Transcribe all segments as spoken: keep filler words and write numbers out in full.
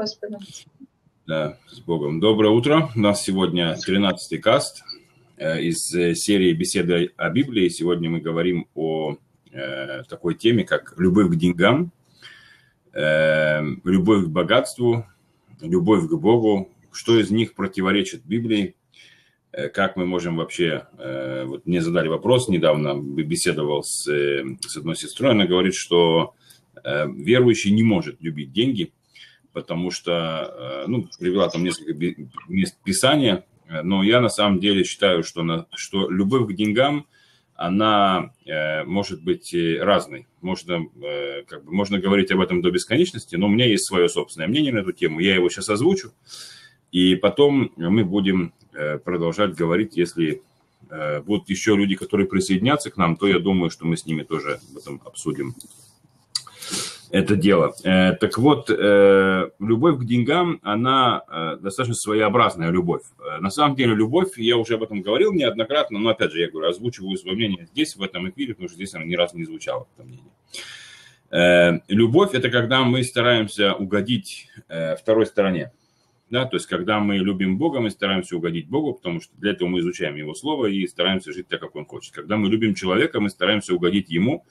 Господом. Да, с Богом. Доброе утро. У нас сегодня тринадцатый каст из серии «Беседы о Библии». Сегодня мы говорим о такой теме, как любовь к деньгам, любовь к богатству, любовь к Богу. Что из них противоречит Библии? Как мы можем вообще... Вот мне задали вопрос недавно, беседовал с, с одной сестрой. Она говорит, что верующий не может любить деньги, потому что... Ну, привела там несколько мест Писания, но я на самом деле считаю, что, на, что любовь к деньгам, она может быть разной. Можно, как бы, можно говорить об этом до бесконечности, но у меня есть свое собственное мнение на эту тему. Я его сейчас озвучу. И потом мы будем продолжать говорить, если будут еще люди, которые присоединятся к нам, то я думаю, что мы с ними тоже об этом обсудим это дело. Так вот, любовь к деньгам, она достаточно своеобразная любовь. На самом деле любовь, я уже об этом говорил неоднократно, но опять же, я говорю, озвучиваю свое мнение здесь, в этом эфире, потому что здесь оно ни разу не звучало, это мнение. Любовь – это когда мы стараемся угодить второй стороне. Да, то есть, когда мы любим Бога, мы стараемся угодить Богу, потому что для этого мы изучаем Его Слово и стараемся жить так, как Он хочет. Когда мы любим человека, мы стараемся угодить Ему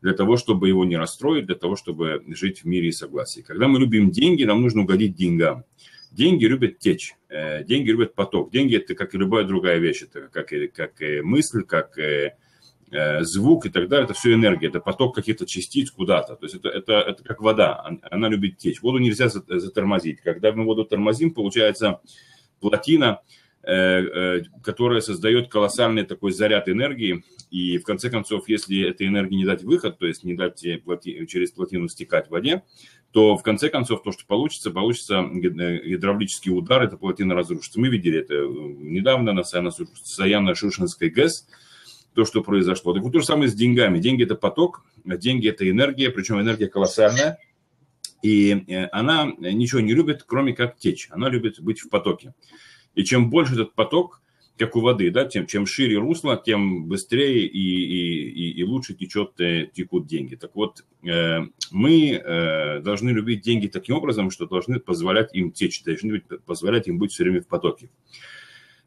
для того, чтобы его не расстроить, для того, чтобы жить в мире и согласии. Когда мы любим деньги, нам нужно угодить деньгам. Деньги любят течь, деньги любят поток. Деньги – это как и любая другая вещь, это как и, как и мысль, как и звук и так далее. Это все энергия, это поток каких-то частиц куда-то. То есть это, это, это как вода, она любит течь. Воду нельзя затормозить. Когда мы воду тормозим, получается плотина, которая создает колоссальный такой заряд энергии. И в конце концов, если этой энергии не дать выход, то есть не дать плоти, через плотину стекать в воде, то в конце концов то, что получится, получится гидравлический удар, эта плотина разрушится. Мы видели это недавно на Саяно-Шушенской ГЭС, то, что произошло. Так вот, то же самое с деньгами. Деньги – это поток, деньги – это энергия, причем энергия колоссальная. И она ничего не любит, кроме как течь. Она любит быть в потоке. И чем больше этот поток, как у воды, да, тем, чем шире русло, тем быстрее и, и, и лучше течет, текут деньги. Так вот, мы должны любить деньги таким образом, что должны позволять им течь, должны позволять им быть все время в потоке.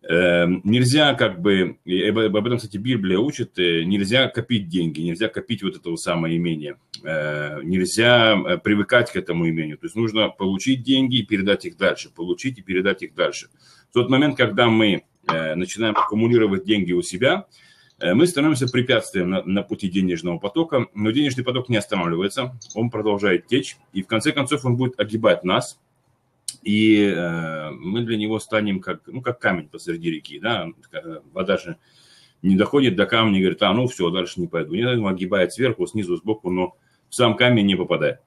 Нельзя как бы, об этом, кстати, Библия учит, нельзя копить деньги, нельзя копить вот этого самого имения, нельзя привыкать к этому имению. То есть нужно получить деньги и передать их дальше, получить и передать их дальше. В тот момент, когда мы начинаем аккумулировать деньги у себя, мы становимся препятствием на, на пути денежного потока, но денежный поток не останавливается, он продолжает течь, и в конце концов он будет огибать нас. И э, мы для него станем как, ну, как камень посреди реки, да, вода же не доходит до камня и говорит, а, ну все, дальше не пойду. Нет, он огибает сверху, снизу, сбоку, но в сам камень не попадает.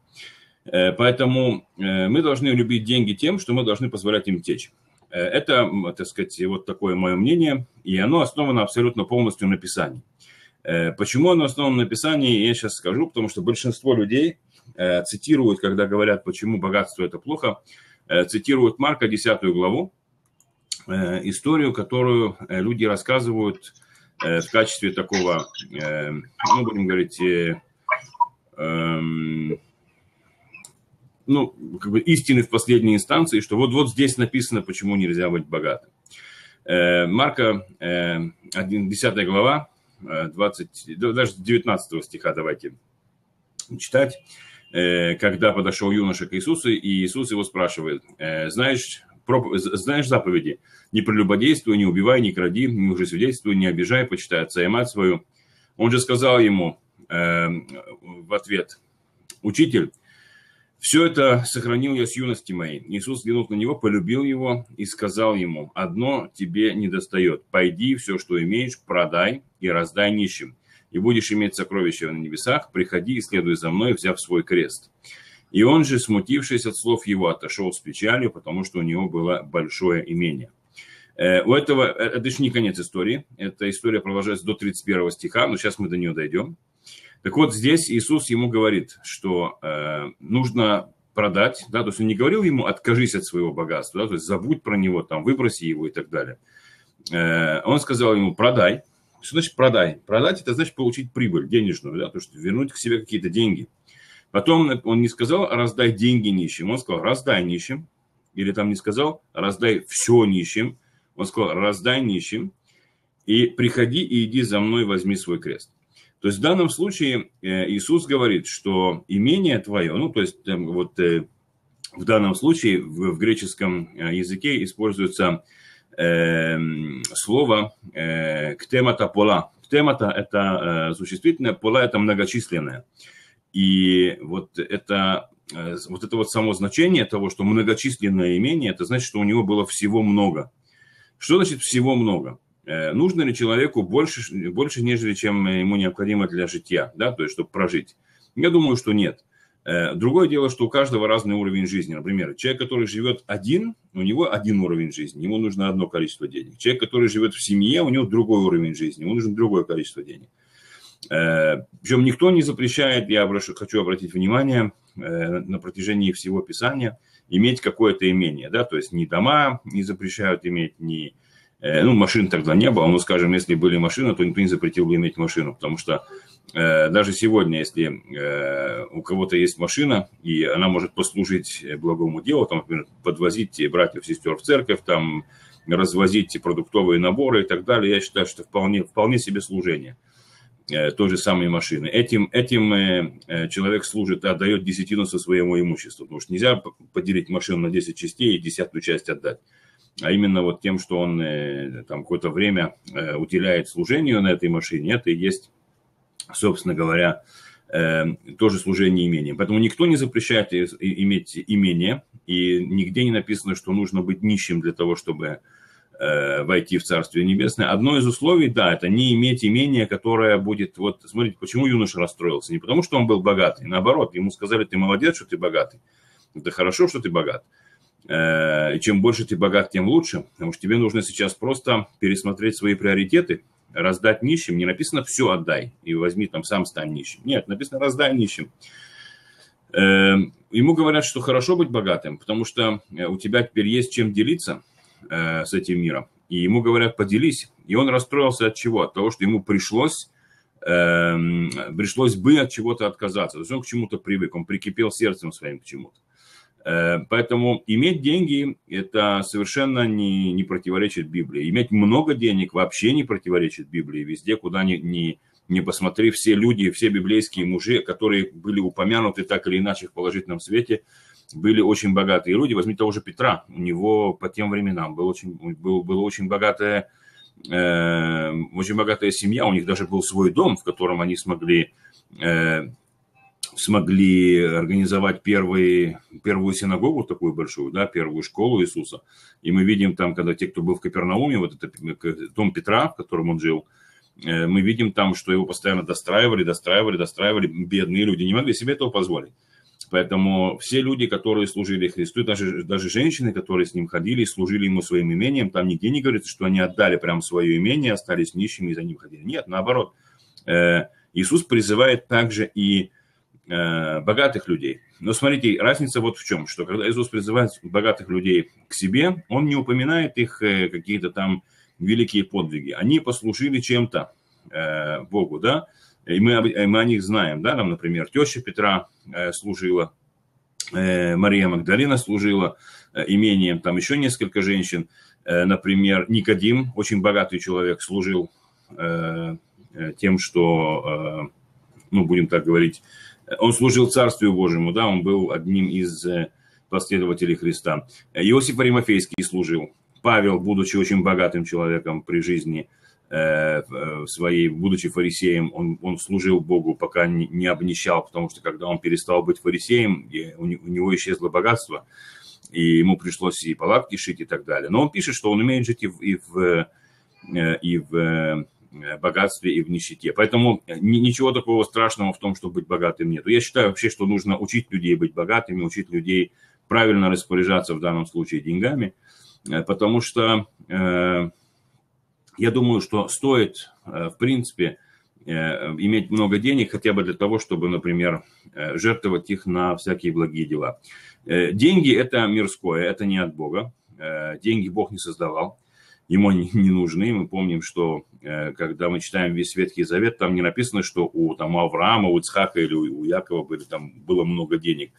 Э, поэтому э, мы должны любить деньги тем, что мы должны позволять им течь. Э, это, так сказать, вот такое мое мнение, и оно основано абсолютно полностью на Писании. Э, почему оно основано на Писании, я сейчас скажу, потому что большинство людей э, цитируют, когда говорят, почему богатство – это плохо, цитируют Марка, десятую главу, историю, которую люди рассказывают в качестве такого, ну, будем говорить, ну, как бы истины в последней инстанции, что вот-вот здесь написано, почему нельзя быть богатым. Марка, десятая глава, двадцать, даже девятнадцатого стиха давайте читать. Когда подошел юноша к Иисусу, и Иисус его спрашивает, знаешь, проп... знаешь заповеди? Не прелюбодействуй, не убивай, не кради, не лжесвидетельствуй, не обижай, почитай отца и мать свою. Он же сказал ему э, в ответ, учитель, все это сохранил я с юности моей. Иисус взглянул на него, полюбил его и сказал ему, одно тебе недостает, пойди, все, что имеешь, продай и раздай нищим. И будешь иметь сокровища на небесах, приходи и следуй за мной, взяв свой крест. И он же, смутившись от слов его, отошел с печалью, потому что у него было большое имение. Э, у этого, это еще не конец истории, эта история продолжается до тридцать первого стиха, но сейчас мы до нее дойдем. Так вот, здесь Иисус ему говорит, что э, нужно продать, да, то есть он не говорил ему «откажись от своего богатства», да, то есть забудь про него, там, выброси его и так далее. Э, он сказал ему «продай». Что значит продай? Продать – это значит получить прибыль денежную, да, то есть вернуть к себе какие-то деньги. Потом он не сказал «раздай деньги нищим», он сказал «раздай нищим». Или там не сказал «раздай все нищим», он сказал «раздай нищим». И приходи и иди за мной, возьми свой крест. То есть в данном случае Иисус говорит, что имение твое, ну то есть вот в данном случае в греческом языке используется э, слово э, «ктемата пола». «Ктемата» – это э, существительное, «пола» – это многочисленное. И вот это, э, вот это вот само значение того, что многочисленное имение, это значит, что у него было всего много. Что значит «всего много»? Нужно ли человеку больше, больше, нежели чем ему необходимо для жития, да, то есть чтобы прожить? Я думаю, что нет. Другое дело, что у каждого разный уровень жизни. Например, человек, который живет один, у него один уровень жизни, ему нужно одно количество денег. Человек, который живет в семье, у него другой уровень жизни, ему нужно другое количество денег. Причем никто не запрещает, я хочу обратить внимание, на протяжении всего Писания иметь какое-то имение, да, то есть ни дома не запрещают иметь, ни... Ну, машин тогда не было, но, скажем, если были машины, то никто не запретил бы иметь машину, потому что э, даже сегодня, если э, у кого-то есть машина, и она может послужить благому делу, там, например, подвозить братьев, сестер в церковь, там, развозить продуктовые наборы и так далее, я считаю, что вполне, вполне себе служение э, той же самой машины. Этим, этим э, человек служит, отдает десятину со своему имуществу, потому что нельзя поделить машину на десять частей и десятую часть отдать. А именно вот тем, что он там какое-то время уделяет служению на этой машине, это и есть, собственно говоря, тоже служение имением. Поэтому никто не запрещает иметь имение, и нигде не написано, что нужно быть нищим для того, чтобы войти в Царствие Небесное. Одно из условий, да, это не иметь имение, которое будет... Вот смотрите, почему юноша расстроился. Не потому, что он был богатый, наоборот, ему сказали, ты молодец, что ты богатый. Это хорошо, что ты богат. И чем больше ты богат, тем лучше, потому что тебе нужно сейчас просто пересмотреть свои приоритеты, раздать нищим. Не написано «все отдай» и возьми там сам стань нищим. Нет, написано «раздай нищим». Ему говорят, что хорошо быть богатым, потому что у тебя теперь есть чем делиться с этим миром. И ему говорят «поделись». И он расстроился от чего? От того, что ему пришлось, пришлось бы от чего-то отказаться. То есть он к чему-то привык, он прикипел сердцем своим к чему-то. Поэтому иметь деньги – это совершенно не, не противоречит Библии. Иметь много денег вообще не противоречит Библии. Везде, куда ни, ни, ни посмотри, все люди, все библейские мужи, которые были упомянуты так или иначе в положительном свете, были очень богатые люди. Возьми того же Петра. У него по тем временам была очень, был, был очень, богатая, э, очень богатая семья. У них даже был свой дом, в котором они смогли... Э, смогли организовать первые, первую синагогу такую большую, да, первую школу Иисуса. И мы видим там, когда те, кто был в Капернауме, вот это дом Петра, в котором он жил, мы видим там, что его постоянно достраивали, достраивали, достраивали. Бедные люди не могли себе этого позволить. Поэтому все люди, которые служили Христу, даже, даже женщины, которые с ним ходили и служили ему своим имением, там нигде не говорится, что они отдали прям свое имение, остались нищими и за ним ходили. Нет, наоборот. Иисус призывает также и богатых людей. Но смотрите, разница вот в чем, что когда Иисус призывает богатых людей к себе, он не упоминает их какие-то там великие подвиги. Они послужили чем-то э, Богу, да, и мы, мы о них знаем, да, там, например, теща Петра э, служила, э, Мария Магдалина служила э, имением, там еще несколько женщин, э, например, Никодим, очень богатый человек, служил э, тем, что, э, ну, будем так говорить, он служил Царствию Божьему, да, он был одним из последователей Христа. Иосиф Аримафейский служил. Павел, будучи очень богатым человеком при жизни э, своей, будучи фарисеем, он, он служил Богу, пока не, не обнищал, потому что когда он перестал быть фарисеем, у него исчезло богатство, и ему пришлось и палатки шить и так далее. Но он пишет, что он умеет жить и в... И в, и в богатстве и в нищете. Поэтому ничего такого страшного в том, что быть богатым нету. Я считаю вообще, что нужно учить людей быть богатыми, учить людей правильно распоряжаться в данном случае деньгами, потому что э, я думаю, что стоит, э, в принципе, э, иметь много денег хотя бы для того, чтобы, например, э, жертвовать их на всякие благие дела. Э, деньги – это мирское, это не от Бога. Э, деньги Бог не создавал. ему они не нужны. Мы помним, что когда мы читаем весь Ветхий Завет, там не написано, что у там, Авраама, у Ицхака или у Якова были, там, было много денег.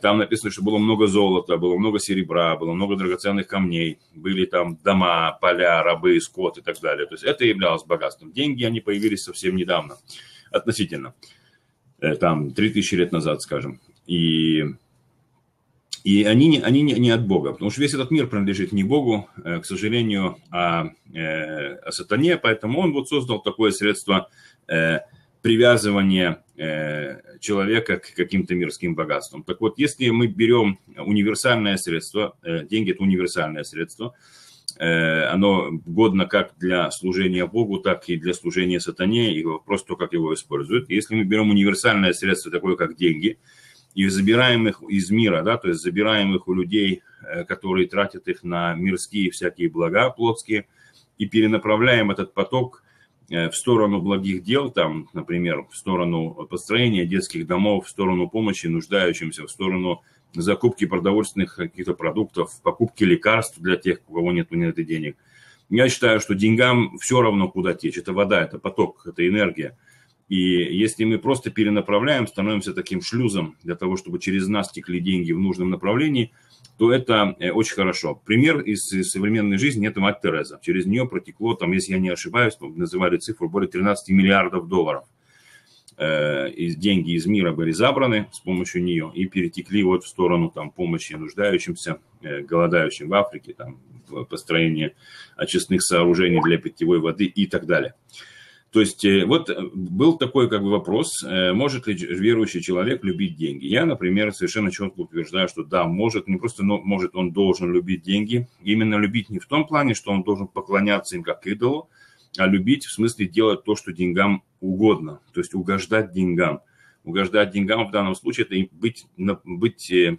Там написано, что было много золота, было много серебра, было много драгоценных камней, были там дома, поля, рабы, скот и так далее. То есть это являлось богатством. Деньги, они появились совсем недавно, относительно, там, три тысячи лет назад, скажем. И, и они, не, они не, не от Бога, потому что весь этот мир принадлежит не Богу, к сожалению, а, а сатане, поэтому он вот создал такое средство привязывания человека к каким-то мирским богатствам. Так вот, если мы берем универсальное средство, деньги – это универсальное средство, оно годно как для служения Богу, так и для служения сатане, и вопрос то, как его используют. Если мы берем универсальное средство, такое как деньги, и забираем их из мира, да, то есть забираем их у людей, которые тратят их на мирские всякие блага плотские, и перенаправляем этот поток в сторону благих дел, там, например, в сторону построения детских домов, в сторону помощи нуждающимся, в сторону закупки продовольственных каких-то продуктов, покупки лекарств для тех, у кого нет на это денег. Я считаю, что деньгам все равно куда течь. Это вода, это поток, это энергия. И если мы просто перенаправляем, становимся таким шлюзом для того, чтобы через нас текли деньги в нужном направлении, то это очень хорошо. Пример из современной жизни – это мать Тереза. Через нее протекло, там, если я не ошибаюсь, называли цифру, более тринадцати миллиардов долларов. Деньги из мира были забраны с помощью нее и перетекли вот в сторону там, помощи нуждающимся, голодающим в Африке, там, построения очистных сооружений для питьевой воды и так далее. То есть вот был такой как бы вопрос, может ли верующий человек любить деньги? Я, например, совершенно четко утверждаю, что да, может, не просто но может, он должен любить деньги. Именно любить не в том плане, что он должен поклоняться им как идолу, а любить в смысле делать то, что деньгам угодно, то есть угождать деньгам. Угождать деньгам в данном случае – это быть, быть, э,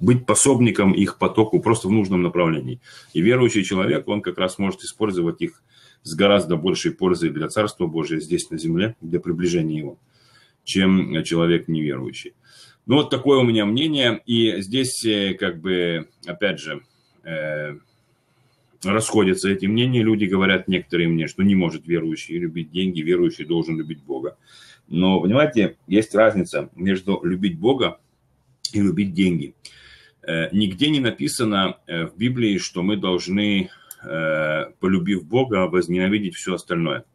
быть пособником их потоку просто в нужном направлении. И верующий человек, он как раз может использовать их с гораздо большей пользой для Царства Божия здесь на земле, для приближения его, чем человек неверующий. Ну, вот такое у меня мнение. И здесь, как бы, опять же, э, расходятся эти мнения. Люди говорят, некоторые мне, что не может верующий любить деньги, верующий должен любить Бога. Но, понимаете, есть разница между любить Бога и любить деньги. Э, нигде не написано в Библии, что мы должны, полюбив Бога, возненавидеть все остальное.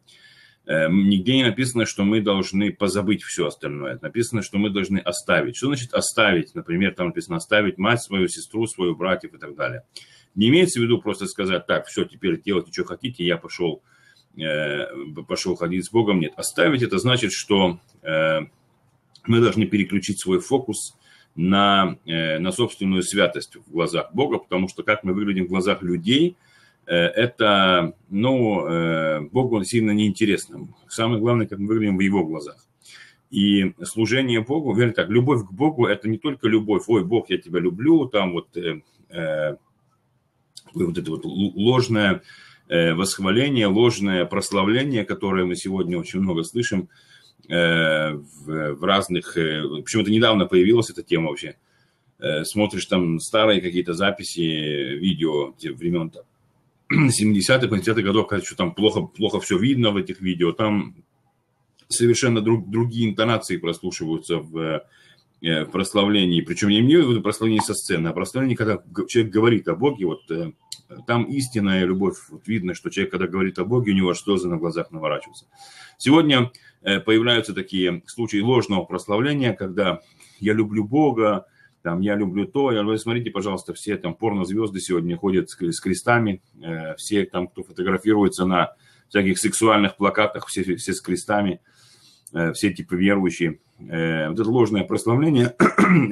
Нигде не написано, что мы должны позабыть все остальное. Написано, что мы должны оставить. Что значит оставить? Например, там написано оставить мать свою, сестру свою, братьев и так далее. Не имеется в виду просто сказать, так, все, теперь делайте, что хотите, я пошел, пошел ходить с Богом. Нет, оставить это значит, что мы должны переключить свой фокус на, на собственную святость в глазах Бога, потому что как мы выглядим в глазах людей, это, ну, Богу сильно неинтересно. Самое главное, как мы выглядим в его глазах. И служение Богу, вернее так, любовь к Богу – это не только любовь. Ой, Бог, я тебя люблю, там вот, э, вот это вот ложное восхваление, ложное прославление, которое мы сегодня очень много слышим э, в, в разных… Почему-то недавно появилась эта тема вообще. Смотришь там старые какие-то записи, видео времен там семидесятых, восьмидесятых годов, кажется, что там плохо, плохо все видно в этих видео, там совершенно друг, другие интонации прослушиваются в, в прославлении, причем я имею в виду прославление со сцены, а прославление, когда человек говорит о Боге, вот там истинная любовь, вот видно, что человек, когда говорит о Боге, у него слезы на глазах наворачиваются. Сегодня появляются такие случаи ложного прославления, когда я люблю Бога, там, я люблю то, я... Смотрите, пожалуйста, все там порнозвезды сегодня ходят с крестами, э, все там, кто фотографируется на всяких сексуальных плакатах, все, все с крестами, э, все типа верующие. Э, вот это ложное прославление,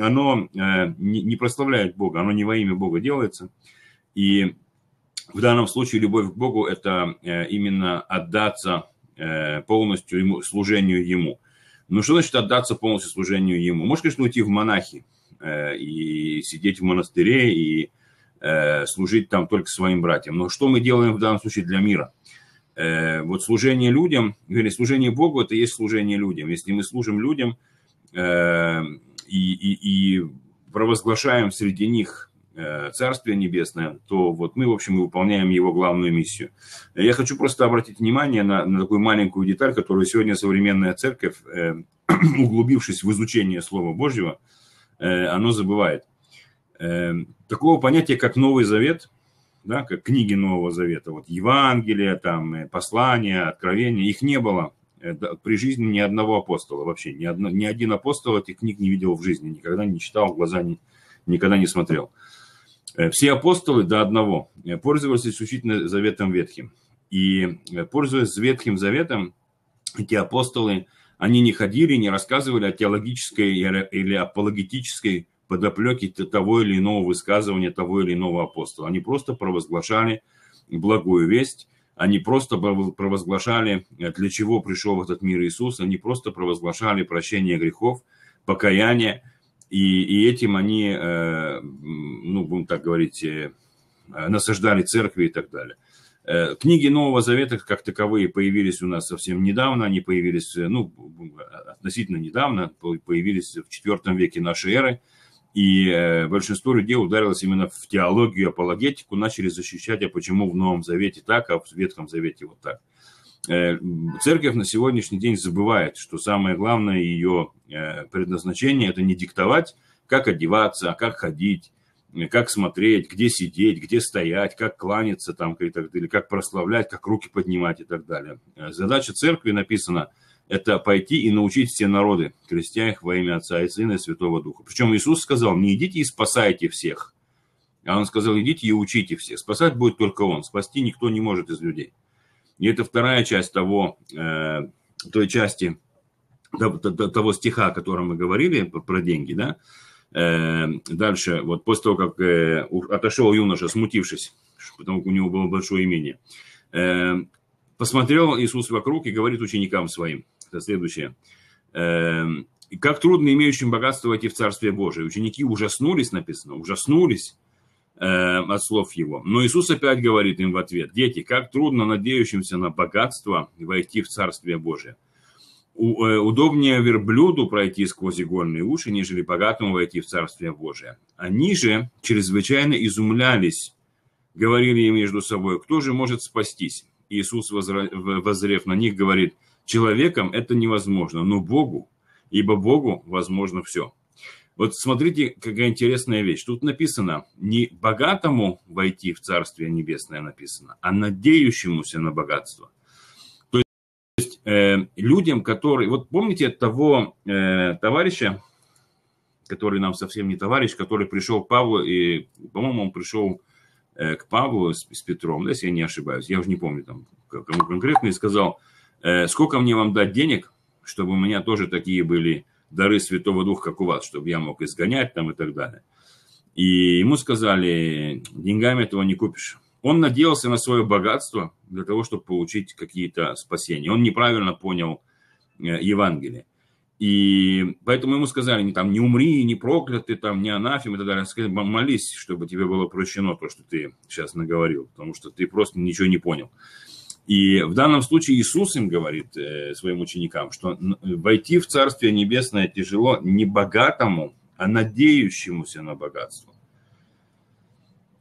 оно э, не, не прославляет Бога, оно не во имя Бога делается. И в данном случае любовь к Богу – это э, именно отдаться э, полностью ему, служению Ему. Ну, что значит отдаться полностью служению Ему? Может, конечно, уйти в монахи и сидеть в монастыре и э, служить там только своим братьям. Но что мы делаем в данном случае для мира? Э, вот служение людям, или служение Богу, это есть служение людям. Если мы служим людям э, и, и, и провозглашаем среди них Царствие Небесное, то вот мы, в общем, и выполняем его главную миссию. Я хочу просто обратить внимание на, на такую маленькую деталь, которую сегодня современная церковь, э, углубившись в изучение Слова Божьего, э, оно забывает. Э, такого понятия, как Новый Завет, да, как книги Нового Завета, вот Евангелие, там, послания, Откровения, их не было при жизни ни одного апостола вообще. Ни, одно, ни один апостол этих книг не видел в жизни, никогда не читал, в глаза не, никогда не смотрел. Все апостолы до одного пользовались исключительно Заветом Ветхим. И пользуясь Ветхим Заветом, эти апостолы, они не ходили, не рассказывали о теологической или апологетической подоплеке того или иного высказывания, того или иного апостола. Они просто провозглашали благую весть, они просто провозглашали, для чего пришел в этот мир Иисус, они просто провозглашали прощение грехов, покаяние. И, и этим они, ну, будем так говорить, насаждали церкви и так далее. Книги Нового Завета, как таковые, появились у нас совсем недавно. Они появились, ну, относительно недавно, появились в четвёртом веке нашей эры. И большинство людей ударилось именно в теологию, апологетику, начали защищать, а почему в Новом Завете так, а в Ветхом Завете вот так. Церковь на сегодняшний день забывает, что самое главное ее предназначение – это не диктовать, как одеваться, как ходить, как смотреть, где сидеть, где стоять, как кланяться, там, и так далее, как прославлять, как руки поднимать и так далее. Задача церкви, написано, это пойти и научить все народы, крестя их во имя Отца и Сына и Святого Духа. Причем Иисус сказал, не идите и спасайте всех, а Он сказал, идите и учите всех. Спасать будет только Он, спасти никто не может из людей. И это вторая часть того, той части, того стиха, о котором мы говорили, про деньги, да. Дальше, вот после того, как отошел юноша, смутившись, потому что у него было большое имение, посмотрел Иисус вокруг и говорит ученикам своим, это следующее, как трудно имеющим богатство войти в Царствие Божие. Ученики ужаснулись, написано, ужаснулись от слов его. Но Иисус опять говорит им в ответ, дети, как трудно надеющимся на богатство войти в Царствие Божие. Удобнее верблюду пройти сквозь игольные уши, нежели богатому войти в Царствие Божие. Они же чрезвычайно изумлялись, говорили между собой, кто же может спастись? Иисус, воззрев на них, говорит, человекам это невозможно, но Богу, ибо Богу возможно все. Вот смотрите, какая интересная вещь. Тут написано, не богатому войти в Царствие Небесное написано, а надеющемуся на богатство. То есть э, людям, которые... Вот помните того э, товарища, который нам совсем не товарищ, который пришел к Павлу, и, по-моему, он пришел э, к Павлу с, с Петром, да, если я не ошибаюсь, я уже не помню, там, кому конкретно, и сказал, э, сколько мне вам дать денег, чтобы у меня тоже такие были... дары Святого Духа, как у вас, чтобы я мог изгонять там и так далее. И ему сказали, деньгами этого не купишь. Он надеялся на свое богатство для того, чтобы получить какие-то спасения. Он неправильно понял Евангелие. И поэтому ему сказали, не, там, не умри, не проклятый, там, не анафем и так далее. Сказали, молись, чтобы тебе было прощено то, что ты сейчас наговорил, потому что ты просто ничего не понял. И в данном случае Иисус им говорит, э, своим ученикам, что войти в Царствие Небесное тяжело не богатому, а надеющемуся на богатство.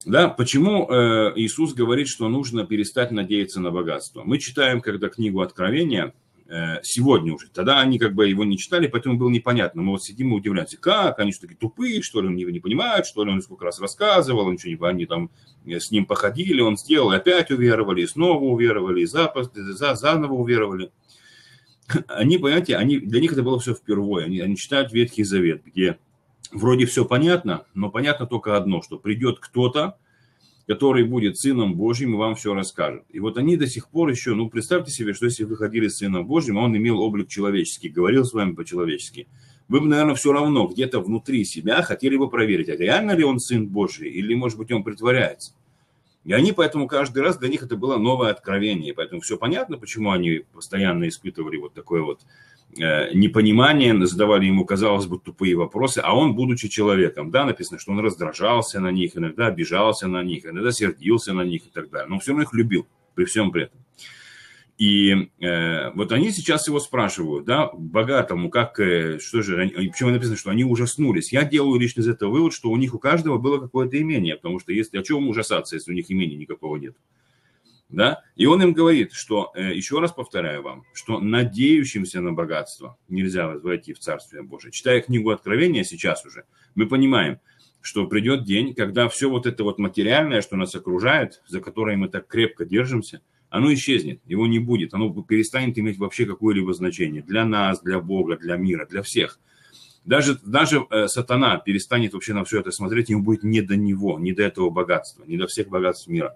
Да? Почему э, Иисус говорит, что нужно перестать надеяться на богатство? Мы читаем, когда книгу Откровения, э, сегодня уже, тогда они как бы его не читали, поэтому было непонятно. Мы вот сидим и удивляемся, как, они же такие тупые, что ли, он не, не понимает, что ли, он сколько раз рассказывал, ничего не, они там... с ним походили, он сделал, опять уверовали, снова уверовали, запас, за, заново уверовали. Они, понимаете, они, для них это было все впервые. Они, они читают Ветхий Завет, где вроде все понятно, но понятно только одно, что придет кто-то, который будет Сыном Божьим и вам все расскажет. И вот они до сих пор еще, ну, представьте себе, что если вы ходили с Сыном Божьим, а он имел облик человеческий, говорил с вами по-человечески, вы бы, наверное, все равно где-то внутри себя хотели бы проверить, а реально ли он Сын Божий, или, может быть, он притворяется. И они поэтому каждый раз, для них это было новое откровение. Поэтому все понятно, почему они постоянно испытывали вот такое вот э, непонимание, задавали ему, казалось бы, тупые вопросы. А он, будучи человеком, да, написано, что он раздражался на них, иногда обижался на них, иногда сердился на них и так далее. Но все равно их любил при всем при этом. И э, вот они сейчас его спрашивают, да, богатому, как, э, что же, почему написано, что они ужаснулись. Я делаю лично из этого вывод, что у них у каждого было какое-то имение, потому что если, о чем ужасаться, если у них имения никакого нет, да. И он им говорит, что, э, еще раз повторяю вам, что надеющимся на богатство нельзя войти в Царствие Божие. Читая книгу Откровения сейчас уже, мы понимаем, что придет день, когда все вот это вот материальное, что нас окружает, за которое мы так крепко держимся, оно исчезнет, его не будет, оно перестанет иметь вообще какое-либо значение для нас, для Бога, для мира, для всех. Даже, даже э, сатана перестанет вообще на все это смотреть, ему будет не до него, не до этого богатства, не до всех богатств мира.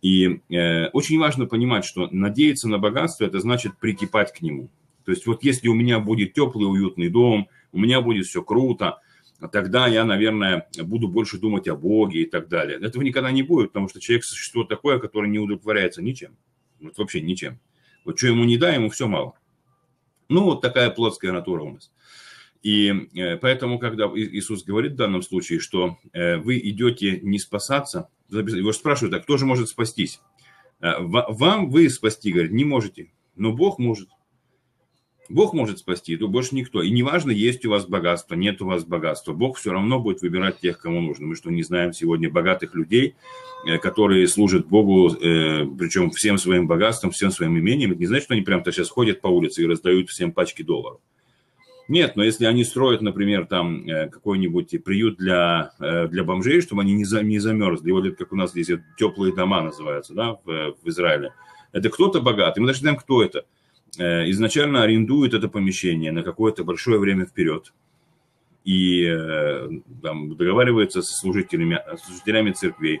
И э, очень важно понимать, что надеяться на богатство – это значит прикипать к нему. То есть вот если у меня будет теплый, уютный дом, у меня будет все круто, тогда я, наверное, буду больше думать о Боге и так далее. Этого никогда не будет, потому что человек – существо такое, которое не удовлетворяется ничем. Вот вообще ничем. Вот что ему не дай, ему все мало. Ну, вот такая плотская натура у нас. И поэтому, когда Иисус говорит в данном случае, что вы идете не спасаться, его спрашивают, а кто же может спастись? Вам вы спасти, говорит, не можете, но Бог может. Бог может спасти, то больше никто. И неважно, есть у вас богатство, нет у вас богатства. Бог все равно будет выбирать тех, кому нужно. Мы что, не знаем сегодня богатых людей, которые служат Богу, причем всем своим богатством, всем своим имением. Это не значит, что они прямо-то сейчас ходят по улице и раздают всем пачки долларов. Нет, но если они строят, например, там какой-нибудь приют для, для бомжей, чтобы они не, за, не замерзли. Вот как у нас здесь теплые дома называются, да, в, в Израиле. Это кто-то богатый, мы даже знаем, кто это. Изначально арендует это помещение на какое-то большое время вперед и там, договаривается со служителями, служителями церквей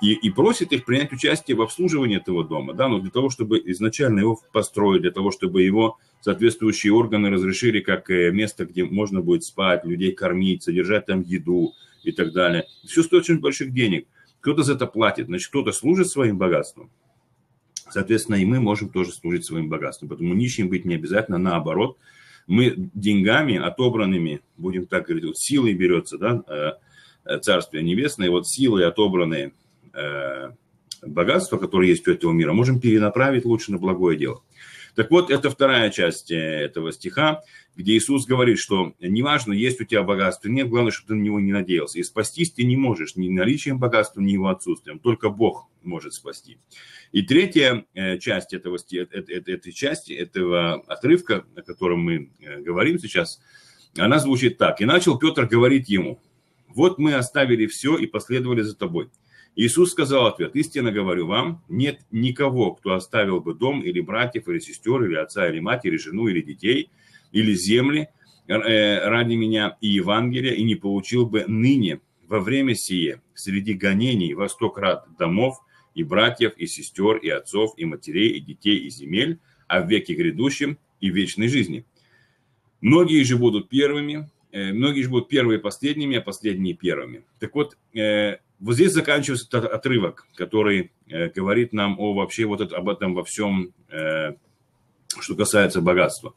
и, и просит их принять участие в обслуживании этого дома, да, но для того, чтобы изначально его построить, для того, чтобы его соответствующие органы разрешили как место, где можно будет спать, людей кормить, содержать там еду и так далее. Все стоит очень больших денег. Кто-то за это платит, значит, кто-то служит своим богатством. Соответственно, и мы можем тоже служить своим богатством. Поэтому нищим быть не обязательно, наоборот. Мы деньгами отобранными, будем так говорить, вот силой берется, да, Царствие Небесное, вот силой отобранные богатства, которые есть у этого мира, можем перенаправить лучше на благое дело. Так вот, это вторая часть этого стиха, где Иисус говорит, что неважно, есть у тебя богатство или нет, главное, чтобы ты на него не надеялся. И спастись ты не можешь ни наличием богатства, ни его отсутствием. Только Бог может спасти. И третья часть этого, этой части, этого отрывка, о котором мы говорим сейчас, она звучит так. «И начал Петр говорить ему, вот мы оставили все и последовали за тобой». Иисус сказал ответ, истинно говорю вам, нет никого, кто оставил бы дом или братьев, или сестер, или отца, или мать, или жену, или детей, или земли ради меня и Евангелия, и не получил бы ныне, во время сие, среди гонений во сто крат домов, и братьев, и сестер, и отцов, и матерей, и детей, и земель, а в веке грядущем и в вечной жизни. Многие же будут первыми, многие же будут первые последними, а последние первыми. Так вот, вот здесь заканчивается этот отрывок, который говорит нам о вообще вот это, об этом во всем, что касается богатства.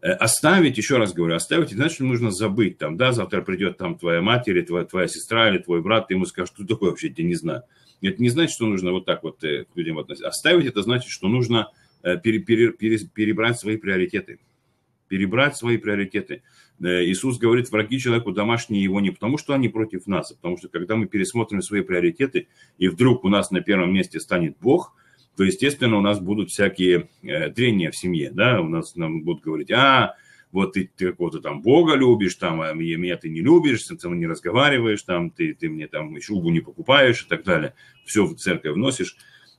Оставить, еще раз говорю, оставить, значит, нужно забыть там, да, завтра придет там твоя мать или твоя, твоя сестра или твой брат, ты ему скажешь, что такое вообще, я не знаю. Это не значит, что нужно вот так вот к людям относиться. Оставить, это значит, что нужно пере, пере, пере, перебрать свои приоритеты. Перебрать свои приоритеты. Иисус говорит, враги человеку домашние его не потому, что они против нас, а потому что, когда мы пересмотрим свои приоритеты, и вдруг у нас на первом месте станет Бог, то, естественно, у нас будут всякие трения в семье, да, у нас нам будут говорить, а, вот ты, ты какого-то там Бога любишь, там, а меня ты не любишь, ты со мной не разговариваешь, там, ты, ты мне там шубу не покупаешь и так далее, все в церковь вносишь.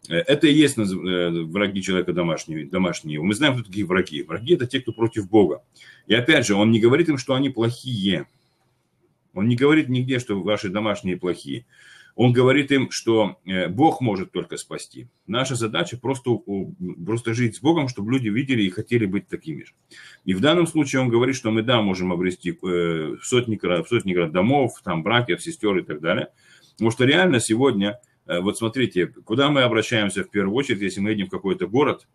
Это и есть враги человека домашнего. домашнего. Мы знаем, кто такие враги. Враги – это те, кто против Бога. И опять же, он не говорит им, что они плохие. Он не говорит нигде, что ваши домашние плохие. Он говорит им, что Бог может только спасти. Наша задача просто, просто жить с Богом, чтобы люди видели и хотели быть такими же. И в данном случае он говорит, что мы, да, можем обрести сотни, сотни домов, там, братьев, сестер и так далее. Потому что реально сегодня... Вот смотрите, куда мы обращаемся в первую очередь, если мы едем в какой-то город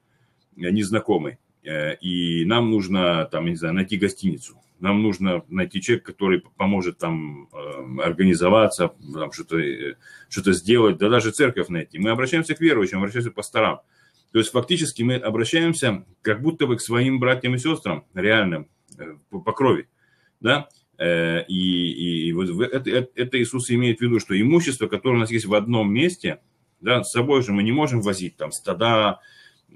незнакомый, и нам нужно, там, не знаю, найти гостиницу, нам нужно найти человека, который поможет там организоваться, там, что-то, что-то сделать, да даже церковь найти. Мы обращаемся к верующим, обращаемся к пасторам. То есть фактически мы обращаемся как будто бы к своим братьям и сестрам реальным по крови, да, и, и, и вот это, это Иисус имеет в виду, что имущество, которое у нас есть в одном месте, да, с собой же мы не можем возить там стада,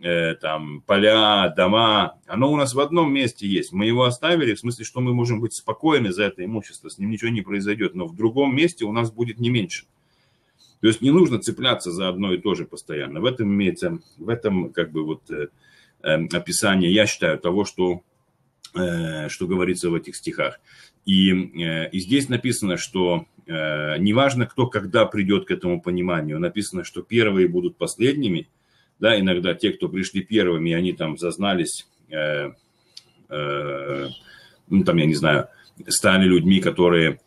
э, там поля, дома, оно у нас в одном месте есть, мы его оставили, в смысле, что мы можем быть спокойны за это имущество, с ним ничего не произойдет, но в другом месте у нас будет не меньше. То есть не нужно цепляться за одно и то же постоянно. В этом имеется, в этом как бы вот э, описание, я считаю, того, что, э, что говорится в этих стихах. И, э, и здесь написано, что э, неважно, кто когда придет к этому пониманию, написано, что первые будут последними, да, иногда те, кто пришли первыми, они там зазнались, э, э, ну там, я не знаю, стали людьми, которые...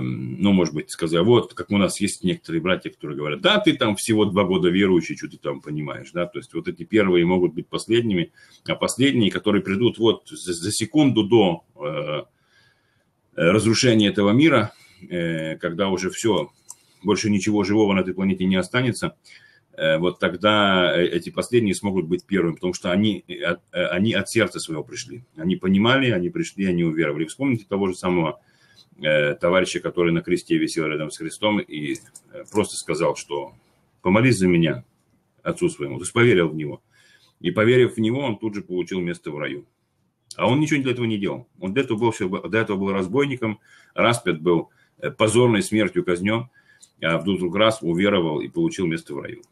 ну, может быть, сказать, вот, как у нас есть некоторые братья, которые говорят, да, ты там всего два года верующий, что ты там понимаешь, да, то есть вот эти первые могут быть последними, а последние, которые придут вот за, за секунду до э, разрушения этого мира, э, когда уже все, больше ничего живого на этой планете не останется, э, вот тогда эти последние смогут быть первыми, потому что они от, они от сердца своего пришли, они понимали, они пришли, они уверовали. Вспомните того же самого товарища, который на кресте висел рядом с Христом и просто сказал, что помолись за меня, отцу своему. То есть поверил в него. И поверив в него, он тут же получил место в раю. А он ничего для этого не делал. Он до этого был, все, до этого был разбойником, распят был, позорной смертью казнен, а вдруг раз уверовал и получил место в раю.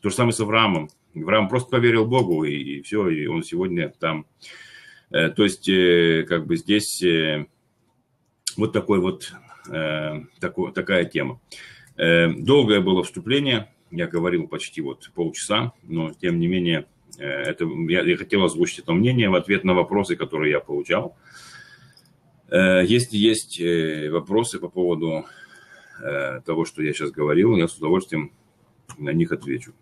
То же самое с Авраамом. Авраам просто поверил Богу, и, и все, и он сегодня там. То есть, как бы здесь... Вот, такой вот э, такой, такая тема. Э, долгое было вступление, я говорил почти вот полчаса, но тем не менее э, это, я, я хотел озвучить это мнение в ответ на вопросы, которые я получал. Э, если есть э, вопросы по поводу э, того, что я сейчас говорил, я с удовольствием на них отвечу.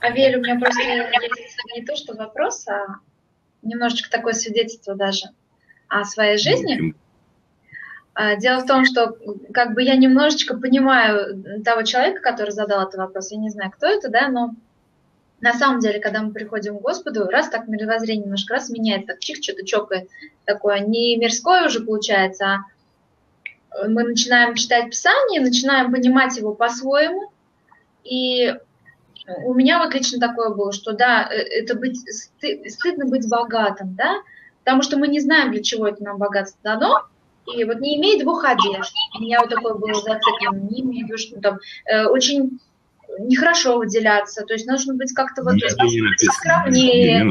А Верь, у меня просто не то, что вопрос, а... немножечко такое свидетельство даже о своей жизни. Дело в том, что как бы я немножечко понимаю того человека, который задал этот вопрос, я не знаю, кто это, да, но на самом деле, когда мы приходим к Господу, раз так мировоззрение немножко раз меняет, так чих, что-то чокает, такое не мирское уже получается, а мы начинаем читать Писание, начинаем понимать его по-своему, и... У меня вот лично такое было, что да, это быть, сты, стыдно быть богатым, да, потому что мы не знаем, для чего это нам богатство дано, и вот не имеет Бог одежды. У меня вот такое было зациклено, не имеет, что там, э, очень нехорошо выделяться, то есть нужно быть как-то вот скромнее.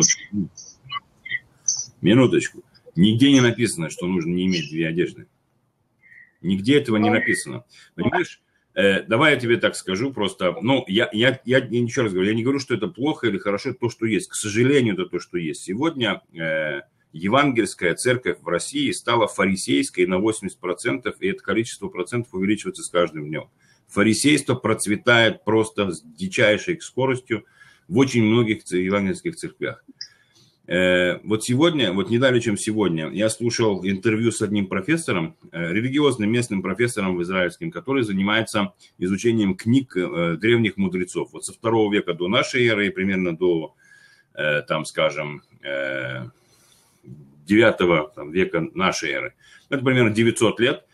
Минуточку. Нигде не написано, что нужно не иметь две одежды. Нигде этого не написано. Понимаешь? Давай я тебе так скажу просто, ну, я, я, я, я еще раз говорю, я не говорю, что это плохо или хорошо, то, что есть. К сожалению, это то, что есть. Сегодня э, евангельская церковь в России стала фарисейской на восемьдесят процентов, и это количество процентов увеличивается с каждым днем. Фарисейство процветает просто с дичайшей скоростью в очень многих евангельских церквях. Э, вот сегодня, вот не далее, чем сегодня, я слушал интервью с одним профессором, э, религиозным местным профессором израильским, который занимается изучением книг э, древних мудрецов. Вот со второго века до нашей эры, примерно до, э, там, скажем, э, девятого там, века нашей эры. Это примерно девятьсот лет,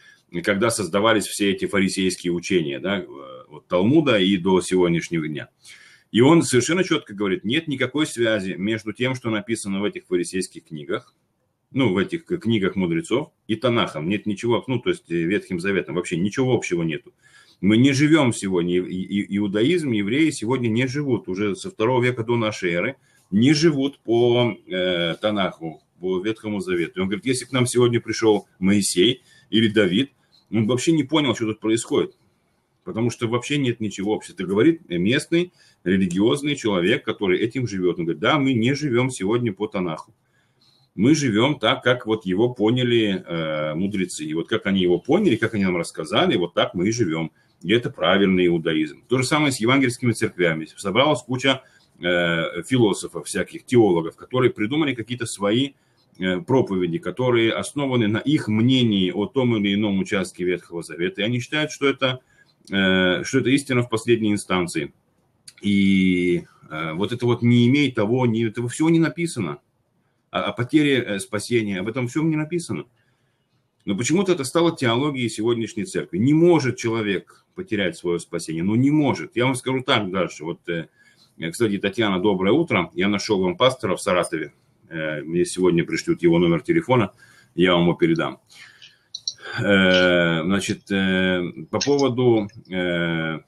когда создавались все эти фарисейские учения, да, от Талмуда и до сегодняшнего дня. И он совершенно четко говорит, нет никакой связи между тем, что написано в этих фарисейских книгах, ну, в этих книгах мудрецов и Танахом. Нет ничего, ну, то есть Ветхим Заветом вообще ничего общего нету. Мы не живем сегодня, иудаизм, евреи сегодня не живут, уже со второго века до нашей эры, не живут по э, Танаху, по Ветхому Завету. И он говорит, если к нам сегодня пришел Моисей или Давид, он вообще не понял, что тут происходит. Потому что вообще нет ничего общего. Это говорит местный религиозный человек, который этим живет. Он говорит, да, мы не живем сегодня по Танаху. Мы живем так, как вот его поняли э, мудрецы. И вот как они его поняли, как они нам рассказали, вот так мы и живем. И это правильный иудаизм. То же самое с евангельскими церквями. Собралась куча э, философов всяких, теологов, которые придумали какие-то свои э, проповеди, которые основаны на их мнении о том или ином участке Ветхого Завета. И они считают, что это... э, что это истина в последней инстанции. И э, вот это вот не имей того, не, этого всего не написано. О, о потере спасения, об этом всем не написано. Но почему-то это стало теологией сегодняшней церкви. Не может человек потерять свое спасение, ну не может. Я вам скажу так дальше. Вот, э, кстати, Татьяна, доброе утро. Я нашел вам пастора в Саратове. Э, мне сегодня пришлют его номер телефона, я вам его передам. Э, значит, э, по поводу, э,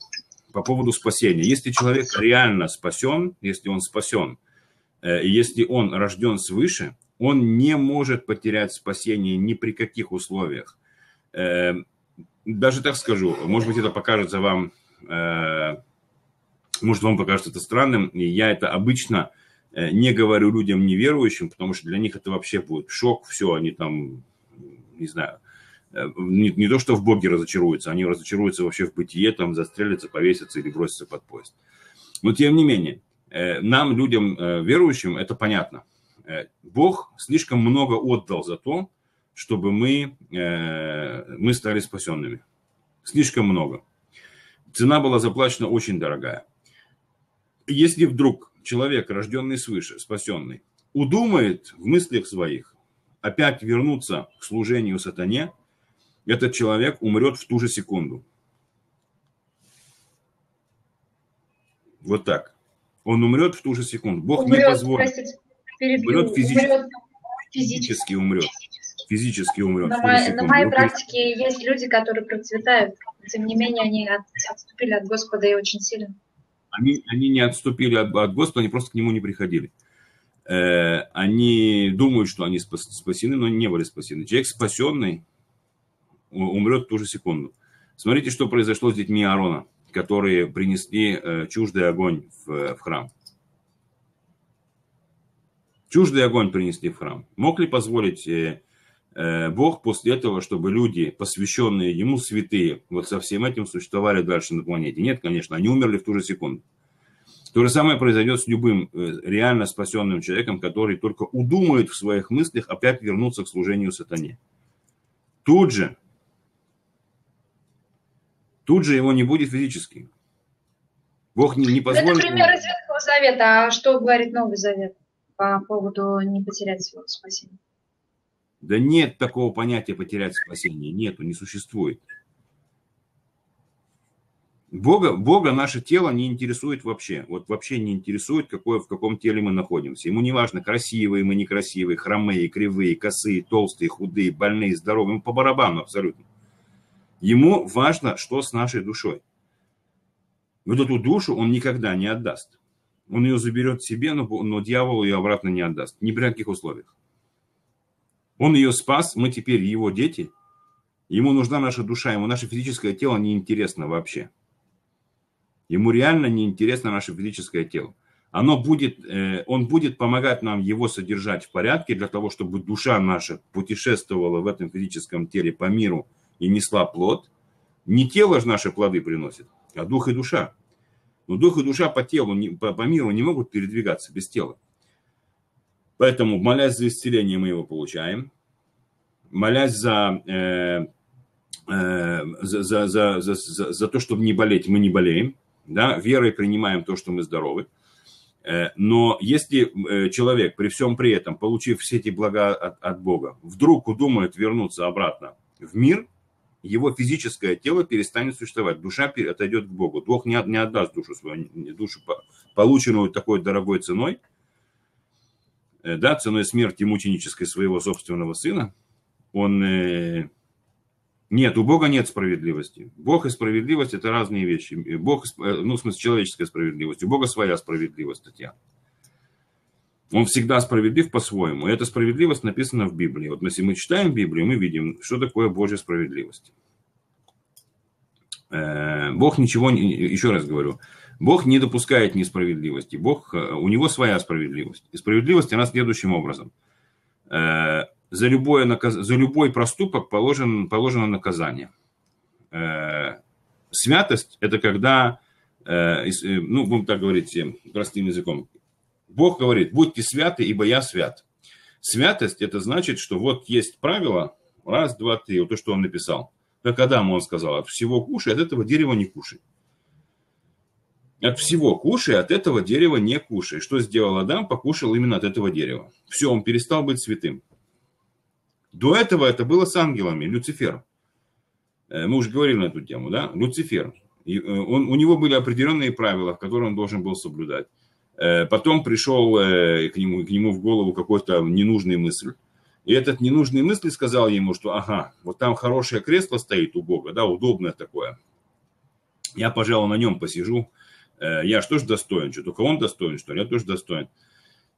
по поводу спасения. Если человек реально спасен, если он спасен, э, если он рожден свыше, он не может потерять спасение ни при каких условиях. Даже так скажу, может быть, это покажется вам, может, вам покажется это странным. Я это обычно не говорю людям неверующим, потому что для них это вообще будет шок. Все, они там, не знаю, не, не то, что в Боге разочаруются, они разочаруются вообще в бытие, там застрелятся, повесятся или бросятся под поезд. Но тем не менее, нам, людям верующим, это понятно. Бог слишком много отдал за то, чтобы мы, э, мы стали спасенными. Слишком много. Цена была заплачена очень дорогая. Если вдруг человек, рожденный свыше, спасенный, удумает в мыслях своих опять вернуться к служению сатане, этот человек умрет в ту же секунду. Вот так. Он умрет в ту же секунду. Бог умрет, не позволит. Умрет физически. Умрет. Физически умрет. Физически умрет. На, май, на моей практике есть люди, которые процветают. Тем не менее, они от, отступили от Господа и очень сильно. Они, они не отступили от, от Господа, они просто к Нему не приходили. Э, они думают, что они спас, спасены, но не были спасены. Человек спасенный умрет в ту же секунду. Смотрите, что произошло с детьми Аарона, которые принесли э, чуждый огонь в, в храм. Чуждый огонь принесли в храм. Мог ли позволить э, э, Бог после этого, чтобы люди, посвященные Ему, святые, вот со всем этим существовали дальше на планете? Нет, конечно, они умерли в ту же секунду. То же самое произойдет с любым э, реально спасенным человеком, который только удумает в своих мыслях опять вернуться к служению сатане. Тут же, тут же его не будет физически. Бог не, не позволит... Это пример из Ветхого Завета, а что говорит Новый Завет? По поводу не потерять своего спасения. Да нет такого понятия потерять спасение. Нету, не существует. Бога, Бога наше тело не интересует вообще. Вот вообще не интересует, какое, в каком теле мы находимся. Ему не важно, красивые мы, некрасивые, хромые, кривые, косые, толстые, худые, больные, здоровые. Ему по барабану абсолютно. Ему важно, что с нашей душой. Вот эту душу он никогда не отдаст. Он ее заберет себе, но, но дьявол ее обратно не отдаст. Ни при каких условиях. Он ее спас, мы теперь его дети. Ему нужна наша душа, ему наше физическое тело неинтересно вообще. Ему реально неинтересно наше физическое тело. Оно будет, э, он будет помогать нам его содержать в порядке, для того, чтобы душа наша путешествовала в этом физическом теле по миру и несла плод. Не тело же наши плоды приносит, а дух и душа. Но дух и душа по телу, по миру не могут передвигаться без тела. Поэтому, молясь за исцеление, мы его получаем. Молясь за, э, э, за, за, за, за, за то, чтобы не болеть, мы не болеем. Да? Верой принимаем то, что мы здоровы. Э, но если человек при всем при этом, получив все эти блага от, от Бога, вдруг удумает вернуться обратно в мир, его физическое тело перестанет существовать. Душа отойдет к Богу. Бог не отдаст душу свою, душу, полученную такой дорогой ценой, да, ценой смерти мученической своего собственного сына. Он... Нет, у Бога нет справедливости. Бог и справедливость – это разные вещи. Бог, ну, в смысле, человеческая справедливость. У Бога своя справедливость, Татьяна. Он всегда справедлив по-своему. И эта справедливость написана в Библии. Вот если мы читаем Библию, мы видим, что такое Божья справедливость. Бог ничего, еще раз говорю, Бог не допускает несправедливости. Бог, у него своя справедливость. И справедливость она следующим образом. За, любое наказ... За любой проступок положен, положено наказание. Святость – это когда, ну, будем так говорить простым языком, Бог говорит, будьте святы, ибо я свят. Святость – это значит, что вот есть правило, раз, два, три, вот то, что он написал. Как Адаму он сказал, от всего кушай, от этого дерева не кушай. От всего кушай, от этого дерева не кушай. Что сделал Адам? Покушал именно от этого дерева. Все, он перестал быть святым. До этого это было с ангелами, Люцифер. Мы уже говорили на эту тему, да? Люцифер. Он, у него были определенные правила, которые он должен был соблюдать. Потом пришел к нему, к нему в голову какой-то ненужный мысль. И этот ненужный мысль сказал ему, что ага, вот там хорошее кресло стоит у Бога, да, удобное такое. Я, пожалуй, на нем посижу. Я же тоже достоин, что только он достоин, что ли, я тоже достоин.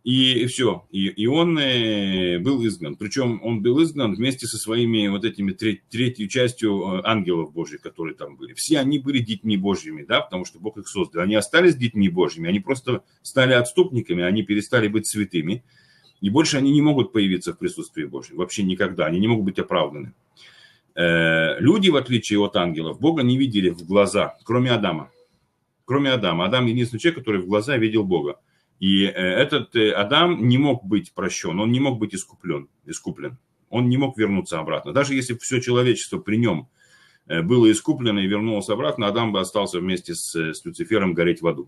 И, и все, и, и он э, был изгнан. Причем он был изгнан вместе со своими вот этими треть, третьей частью ангелов Божьих, которые там были. Все они были детьми Божьими, да, потому что Бог их создал. Они остались детьми Божьими, они просто стали отступниками, они перестали быть святыми. И больше они не могут появиться в присутствии Божьем, вообще никогда, они не могут быть оправданы. Э, люди, в отличие от ангелов, Бога не видели в глаза, кроме Адама. Кроме Адама. Адам единственный человек, который в глаза видел Бога. И этот Адам не мог быть прощен, он не мог быть искуплен, искуплен. Он не мог вернуться обратно. Даже если все человечество при нем было искуплено и вернулось обратно, Адам бы остался вместе с, с Люцифером гореть в аду.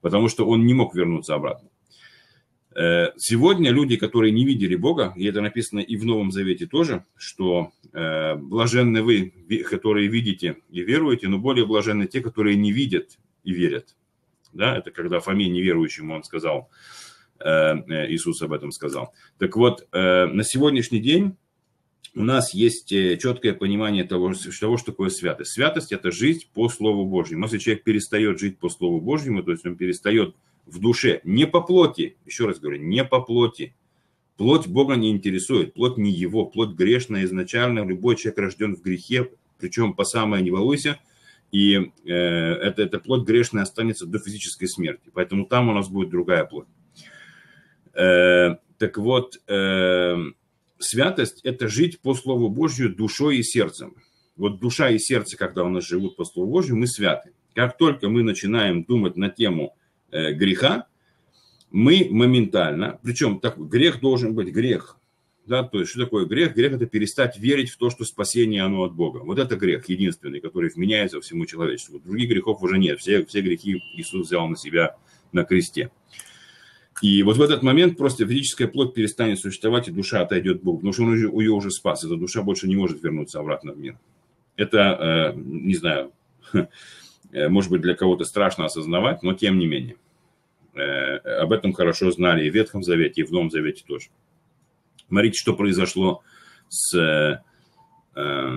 Потому что он не мог вернуться обратно. Сегодня люди, которые не видели Бога, и это написано и в Новом Завете тоже, что блаженны вы, которые видите и веруете, но более блаженны те, которые не видят и верят. Да, это когда Фоме неверующему он сказал, Иисус об этом сказал. Так вот, на сегодняшний день у нас есть четкое понимание того, того, что такое святость. Святость – это жизнь по Слову Божьему. Если человек перестает жить по Слову Божьему, то есть он перестает в душе, не по плоти, еще раз говорю, не по плоти. Плоть Бога не интересует, плоть не его, плоть грешная изначально, любой человек рожден в грехе, причем по самое не волнуйся. И э, эта, эта плоть грешная останется до физической смерти. Поэтому там у нас будет другая плоть. Э, так вот, э, святость – это жить по Слову Божью душой и сердцем. Вот душа и сердце, когда у нас живут по Слову Божью, мы святы. Как только мы начинаем думать на тему э, греха, мы моментально, причем так, грех должен быть грех. Да, то есть, что такое грех? Грех – это перестать верить в то, что спасение, оно от Бога. Вот это грех единственный, который вменяется всему человечеству. Других грехов уже нет. Все, все грехи Иисус взял на себя на кресте. И вот в этот момент просто физическая плоть перестанет существовать, и душа отойдет к Богу. Потому что он уже, ее уже спас. Эта душа больше не может вернуться обратно в мир. Это, э, не знаю, может быть, для кого-то страшно осознавать, но тем не менее. Э, об этом хорошо знали и в Ветхом Завете, и в Новом Завете тоже. Смотрите, что произошло с э, э,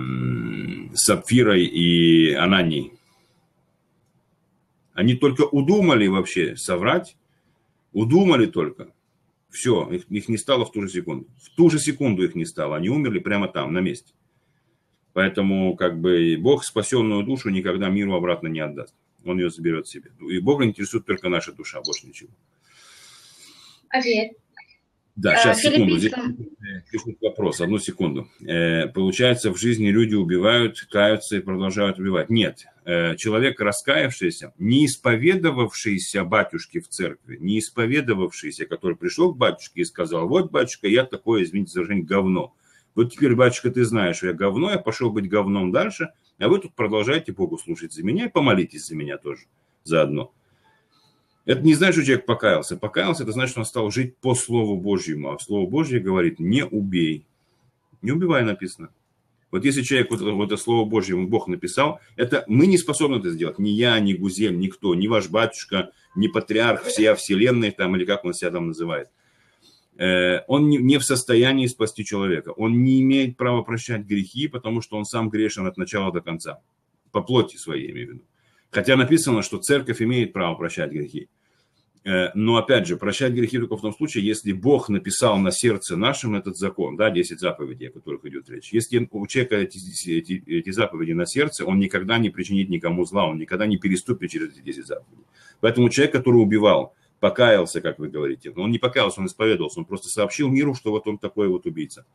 Сапфирой и Ананией. Они только удумали вообще соврать, удумали только. Все, их, их не стало в ту же секунду. В ту же секунду их не стало, они умерли прямо там, на месте. Поэтому как бы Бог спасенную душу никогда миру обратно не отдаст. Он ее заберет себе. И Бога интересует только наша душа, больше ничего. Аминь. Да, сейчас, секунду, здесь пишут вопрос, одну секунду. Получается, в жизни люди убивают, каются и продолжают убивать. Нет, человек раскаявшийся, не исповедовавшийся батюшке в церкви, не исповедовавшийся, который пришел к батюшке и сказал, вот, батюшка, я такое, извините за выражение, говно. Вот теперь, батюшка, ты знаешь, что я говно, я пошел быть говном дальше, а вы тут продолжаете Богу слушать за меня и помолитесь за меня тоже заодно. Это не значит, что человек покаялся. Покаялся, это значит, что он стал жить по Слову Божьему. А Слово Божье говорит, не убей. Не убивай, написано. Вот если человек вот, вот это Слово Божье ему Бог написал, это мы не способны это сделать. Ни я, ни Гузель, никто, ни ваш батюшка, ни патриарх всея вселенной, там, или как он себя там называет. Э, он не, не в состоянии спасти человека. Он не имеет права прощать грехи, потому что он сам грешен от начала до конца. По плоти своей, я имею в виду. Хотя написано, что церковь имеет право прощать грехи. Но опять же, прощать грехи только в том случае, если Бог написал на сердце нашем этот закон, да, десять заповедей, о которых идет речь. Если у человека эти, эти, эти заповеди на сердце, он никогда не причинит никому зла, он никогда не переступит через эти десять заповедей. Поэтому человек, который убивал, покаялся, как вы говорите, но он не покаялся, он исповедовался, он просто сообщил миру, что вот он такой вот убийца,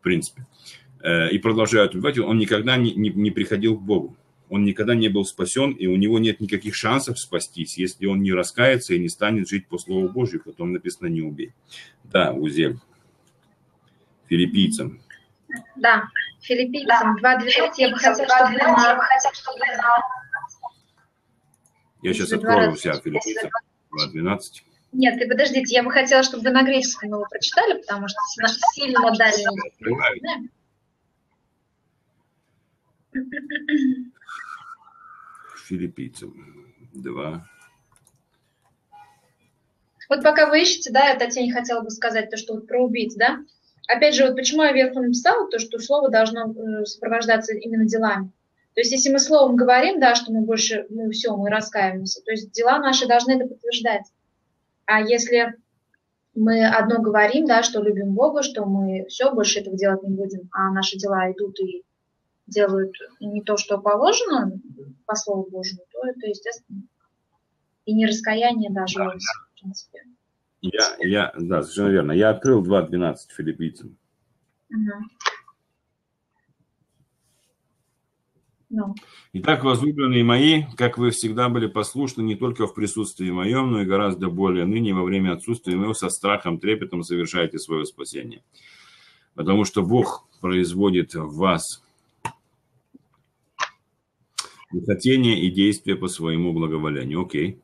в принципе. И продолжает убивать, он никогда не, не, не приходил к Богу. Он никогда не был спасен, и у него нет никаких шансов спастись, если он не раскается и не станет жить по Слову Божию, потом написано «не убей». Да, Узель, Филиппийцам. Да, Филиппийцам да. два двенадцать, я бы хотела, чтобы вы нам... Я сейчас открою у себя Филиппийцам два двенадцать. Нет, ты подождите, я бы хотела, чтобы вы на греческом его прочитали, потому что наши сильно дали. Филиппийцам два. Вот пока вы ищете, да, я Татьяне хотела бы сказать то, что вот про убийц, да. Опять же, вот почему я вверху написала, то, что слово должно сопровождаться именно делами. То есть, если мы словом говорим, да, что мы больше, ну, все, мы раскаиваемся, то есть дела наши должны это подтверждать. А если мы одно говорим, да, что любим Бога, что мы все, больше этого делать не будем, а наши дела идут и делают не то, что положено, по слову Божьему, то это, естественно, и не раскаяние даже, да, в принципе. Я, я, да, совершенно верно. Я открыл два двенадцать Филиппийцам. Угу. Ну. Итак, возлюбленные мои, как вы всегда были послушны не только в присутствии моем, но и гораздо более ныне во время отсутствия моего со страхом, трепетом совершайте свое спасение. Потому что Бог производит в вас и хотение, и действие по своему благоволению. Окей.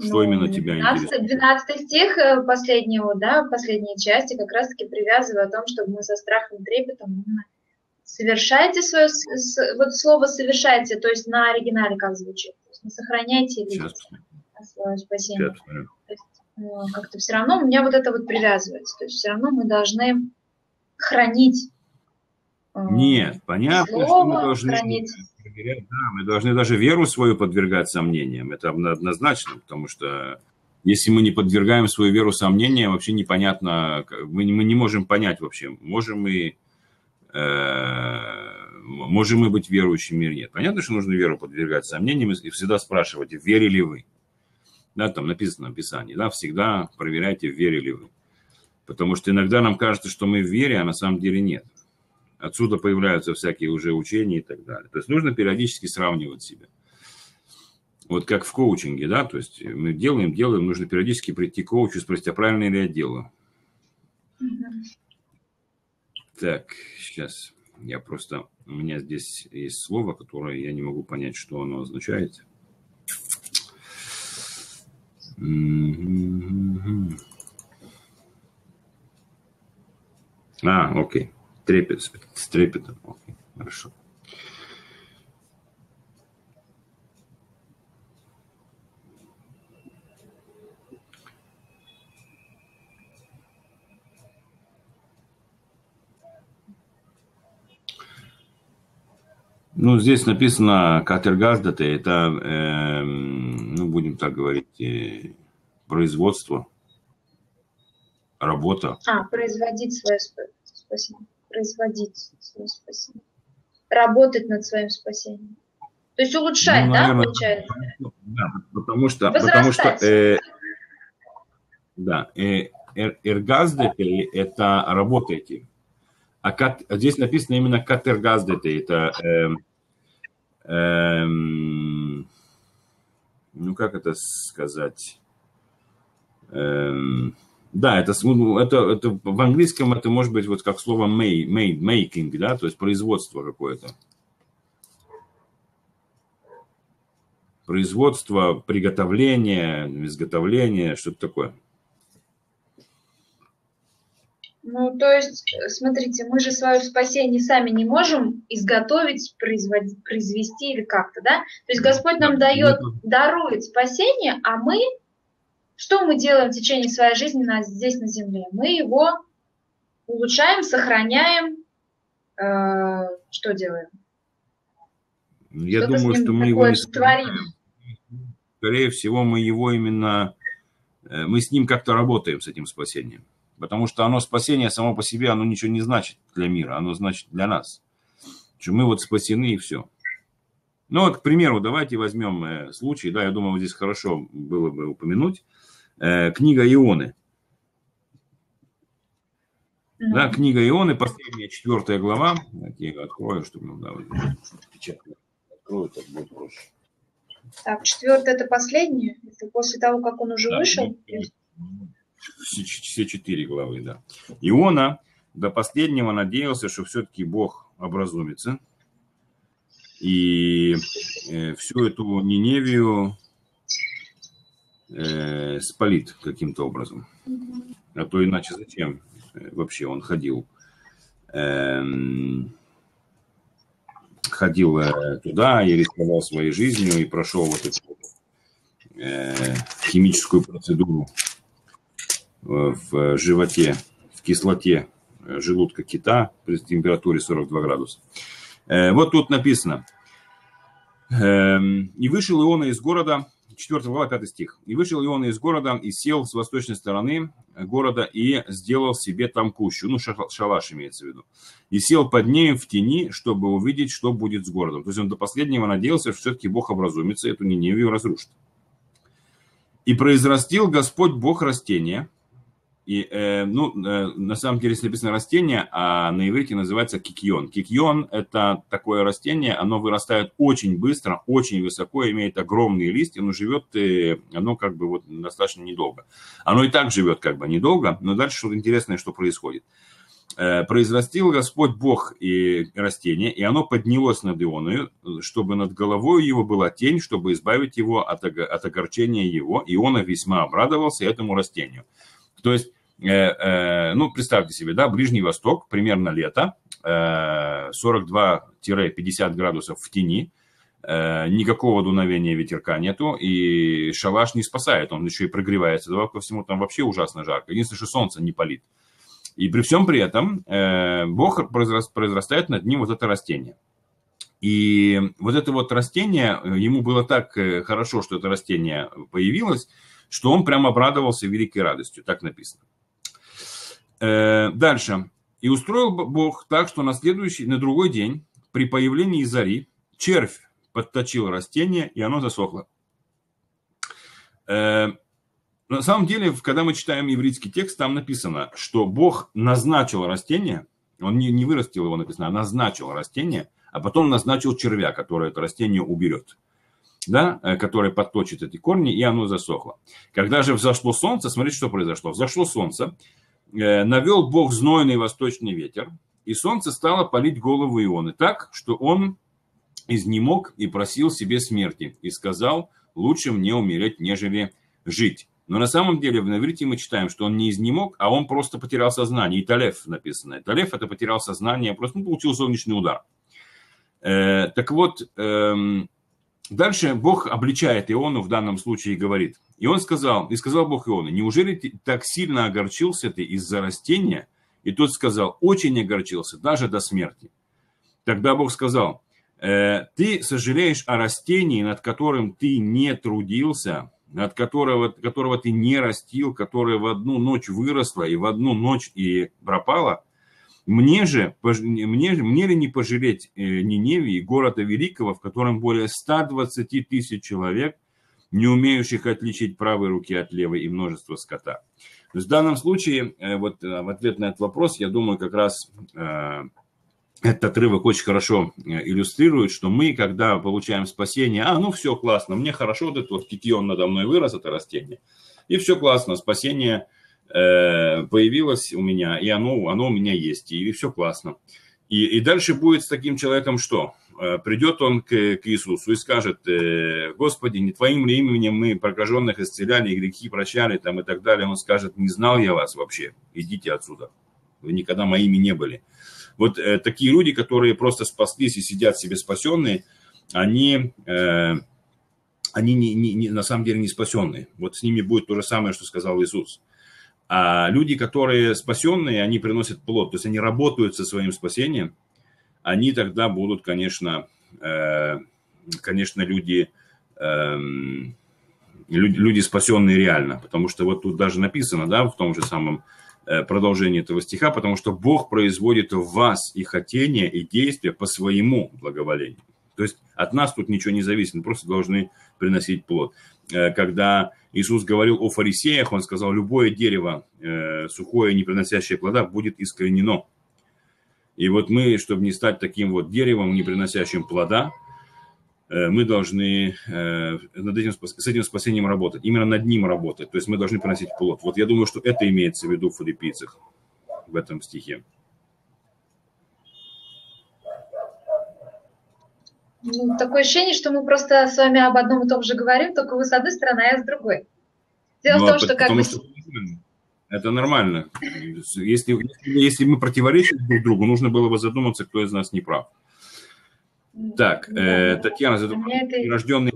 Что ну, именно тебя интересует? двенадцатый стих последнего, да, последней части как раз-таки привязываю о том, чтобы мы со страхом, трепетом совершайте свое... Вот слово «совершайте», то есть на оригинале как звучит. То есть не сохраняйте или свое спасение. Как-то все равно у меня вот это вот привязывается. То есть все равно мы должны хранить. Нет, понятно, слово, что мы должны, да, мы должны даже веру свою подвергать сомнениям, это однозначно, потому что если мы не подвергаем свою веру сомнениям, вообще непонятно, мы не, мы не можем понять вообще, можем мы, э, можем мы быть верующими или нет. Понятно, что нужно веру подвергать сомнениям и всегда спрашивать, в вере ли вы. Да, там написано в Писании, да, всегда проверяйте, в вере ли вы. Потому что иногда нам кажется, что мы в вере, а на самом деле нет. Отсюда появляются всякие уже учения и так далее. То есть нужно периодически сравнивать себя. Вот как в коучинге, да, то есть мы делаем, делаем, нужно периодически прийти к коучу и спросить, а правильно ли я делаю? Mm-hmm. Так, сейчас я просто... У меня здесь есть слово, которое я не могу понять, что оно означает. Mm-hmm. А, окей. Трепет, с трепетом. Окей, хорошо. Ну, здесь написано катергазда-то, это, э, ну, будем так говорить, э, производство, работа. А, производить свое спасение. производить свое спасение, работать над своим спасением. То есть улучшать, ну, наверное, да, получается? Да, потому что... Потому что э, да, э, эр, эргаздете – это работаете. А кат, здесь написано именно катэргаздете – это... Э, э, ну, как это сказать... Э, Да, это, это, это в английском это может быть вот как слово may, may, making, да, то есть производство какое-то. Производство, приготовление, изготовление, что-то такое. Ну, то есть, смотрите, мы же свое спасение сами не можем изготовить, производить, произвести или как-то, да? То есть Господь нам дает, дарует спасение, а мы... Что мы делаем в течение своей жизни на, здесь, на земле? Мы его улучшаем, сохраняем. Э, что делаем? Я Что-то думаю, что мы его не сотворим. Скорее всего, мы его именно... Мы с ним как-то работаем, с этим спасением. Потому что оно спасение само по себе, оно ничего не значит для мира, оно значит для нас. Что мы вот спасены и все. Ну вот, к примеру, давайте возьмем случай, да, я думаю, здесь хорошо было бы упомянуть. Книга Ионы. Mm-hmm. Да, книга Ионы, последняя четвертая глава. Я ее открою, чтобы... Да, вот, открою, так будет проще. Так, четвертая – это последняя? Это после того, как он уже да, вышел? Все четыре главы, да. Иона, До последнего надеялся, что все-таки Бог образумится. И всю эту Ниневию спалит каким-то образом. А то иначе зачем вообще он ходил? Ходил туда и рисковал своей жизнью, и прошел вот эту химическую процедуру в животе, в кислоте желудка кита при температуре сорок два градуса. Вот тут написано. «И вышел Иона из города», четвёртая глава, пятый стих. «И вышел Иона из города, и сел с восточной стороны города, и сделал себе там кущу». Ну, шалаш имеется в виду. «И сел под нею в тени, чтобы увидеть, что будет с городом». То есть он до последнего надеялся, что все-таки Бог образумится, эту Ниневию разрушит. «И произрастил Господь Бог растения». И, э, ну, э, на самом деле, если написано растение, а на иврите называется кикьон. Кикьон – это такое растение, оно вырастает очень быстро, очень высоко, имеет огромные листья, но живет э, оно как бы вот достаточно недолго. Оно и так живет как бы недолго, но дальше что-то интересное, что происходит. Э, «Произрастил Господь Бог и растение, и оно поднялось над Ионою, чтобы над головой его была тень, чтобы избавить его от, от огорчения его. Иона весьма обрадовался этому растению». То есть, э, э, ну, представьте себе, да, Ближний Восток, примерно лето, э, сорок два — пятьдесят градусов в тени, э, никакого дуновения ветерка нету, и шалаш не спасает, он еще и прогревается, да, ко всему там вообще ужасно жарко, единственное, что солнце не палит. И при всем при этом э, Бог произрастает над ним вот это растение. И вот это вот растение, ему было так хорошо, что это растение появилось, что он прям обрадовался великой радостью, так написано. Дальше. «И устроил Бог так, что на следующий, на другой день, при появлении зари, червь подточил растение, и оно засохло». На самом деле, когда мы читаем еврейский текст, там написано, что Бог назначил растение, он не вырастил его, написано, а назначил растение, а потом назначил червя, который это растение уберет. Да, который подточит эти корни, и оно засохло. Когда же взошло солнце, смотрите, что произошло. Взошло солнце, навел Бог знойный восточный ветер, и солнце стало палить голову Ионы так, что он изнемог и просил себе смерти, и сказал, лучше мне умереть, нежели жить. Но на самом деле в Наврите мы читаем, что он не изнемог, а он просто потерял сознание. Италев написано. Италев – это потерял сознание, просто ну, получил солнечный удар. Э, так вот... Эм, Дальше Бог обличает Иону в данном случае и говорит. И он сказал, и сказал Бог Иону, неужели ты так сильно огорчился ты из-за растения? И тот сказал, очень огорчился, даже до смерти. Тогда Бог сказал, ты сожалеешь о растении, над которым ты не трудился, над которого, которого ты не растил, которое в одну ночь выросло и в одну ночь и пропало? Мне же, мне, мне ли не пожалеть Ниневии, города великого, в котором более ста двадцати тысяч человек, не умеющих отличить правой руки от левой и множество скота? То есть в данном случае, вот в ответ на этот вопрос, я думаю, как раз э, этот отрывок очень хорошо иллюстрирует, что мы, когда получаем спасение, а, ну все классно, мне хорошо, вот этот вот кикион надо мной вырос, это растение, и все классно, спасение... появилось у меня, и оно, оно у меня есть, и все классно. И, и дальше будет с таким человеком что? Придет он к, к Иисусу и скажет, Господи, не Твоим ли именем мы прокаженных исцеляли, грехи прощали, там, и так далее. Он скажет, не знал я вас вообще, идите отсюда, вы никогда моими не были. Вот э, такие люди, которые просто спаслись и сидят себе спасенные, они... Э, они не, не, не, на самом деле не спасенные. Вот с ними будет то же самое, что сказал Иисус. А люди, которые спасенные, они приносят плод, то есть они работают со своим спасением, они тогда будут, конечно, э, конечно люди, э, люди, люди спасенные реально. Потому что вот тут даже написано, да, в том же самом продолжении этого стиха, потому что Бог производит в вас и хотение, и действие по своему благоволению. То есть от нас тут ничего не зависит, мы просто должны приносить плод. Когда Иисус говорил о фарисеях, он сказал, любое дерево сухое, не приносящее плода, будет искоренено. И вот мы, чтобы не стать таким вот деревом, не приносящим плода, мы должны над этим, с этим спасением работать, именно над ним работать. То есть мы должны приносить плод. Вот я думаю, что это имеется в виду в Филиппийцах в этом стихе. Ну, такое ощущение, что мы просто с вами об одном и том же говорим, только вы с одной стороны, а я с другой. Дело ну, в том, что как бы... Что... Это нормально. Если, если мы противоречим друг другу, нужно было бы задуматься, кто из нас не прав. Так, э, Татьяна, рожденный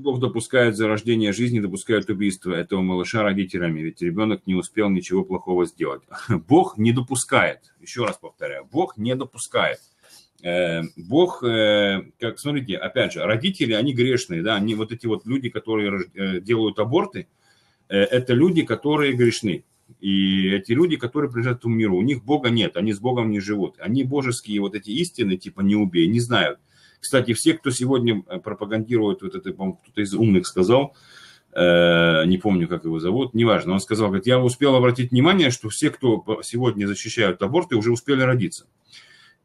Бог допускает зарождение жизни, допускает убийство этого малыша родителями, ведь ребенок не успел ничего плохого сделать. Бог не допускает, еще раз повторяю, Бог не допускает. Бог, как, смотрите, опять же, родители, они грешные, да, они вот эти вот люди, которые делают аборты, это люди, которые грешны. И эти люди, которые принадлежат этому миру, у них Бога нет, они с Богом не живут. Они божеские вот эти истины, типа «не убей», не знают. Кстати, все, кто сегодня пропагандирует, вот это, по-моему, кто-то из умных сказал, э, не помню, как его зовут, неважно, он сказал, говорит, я успел обратить внимание, что все, кто сегодня защищают аборты, уже успели родиться.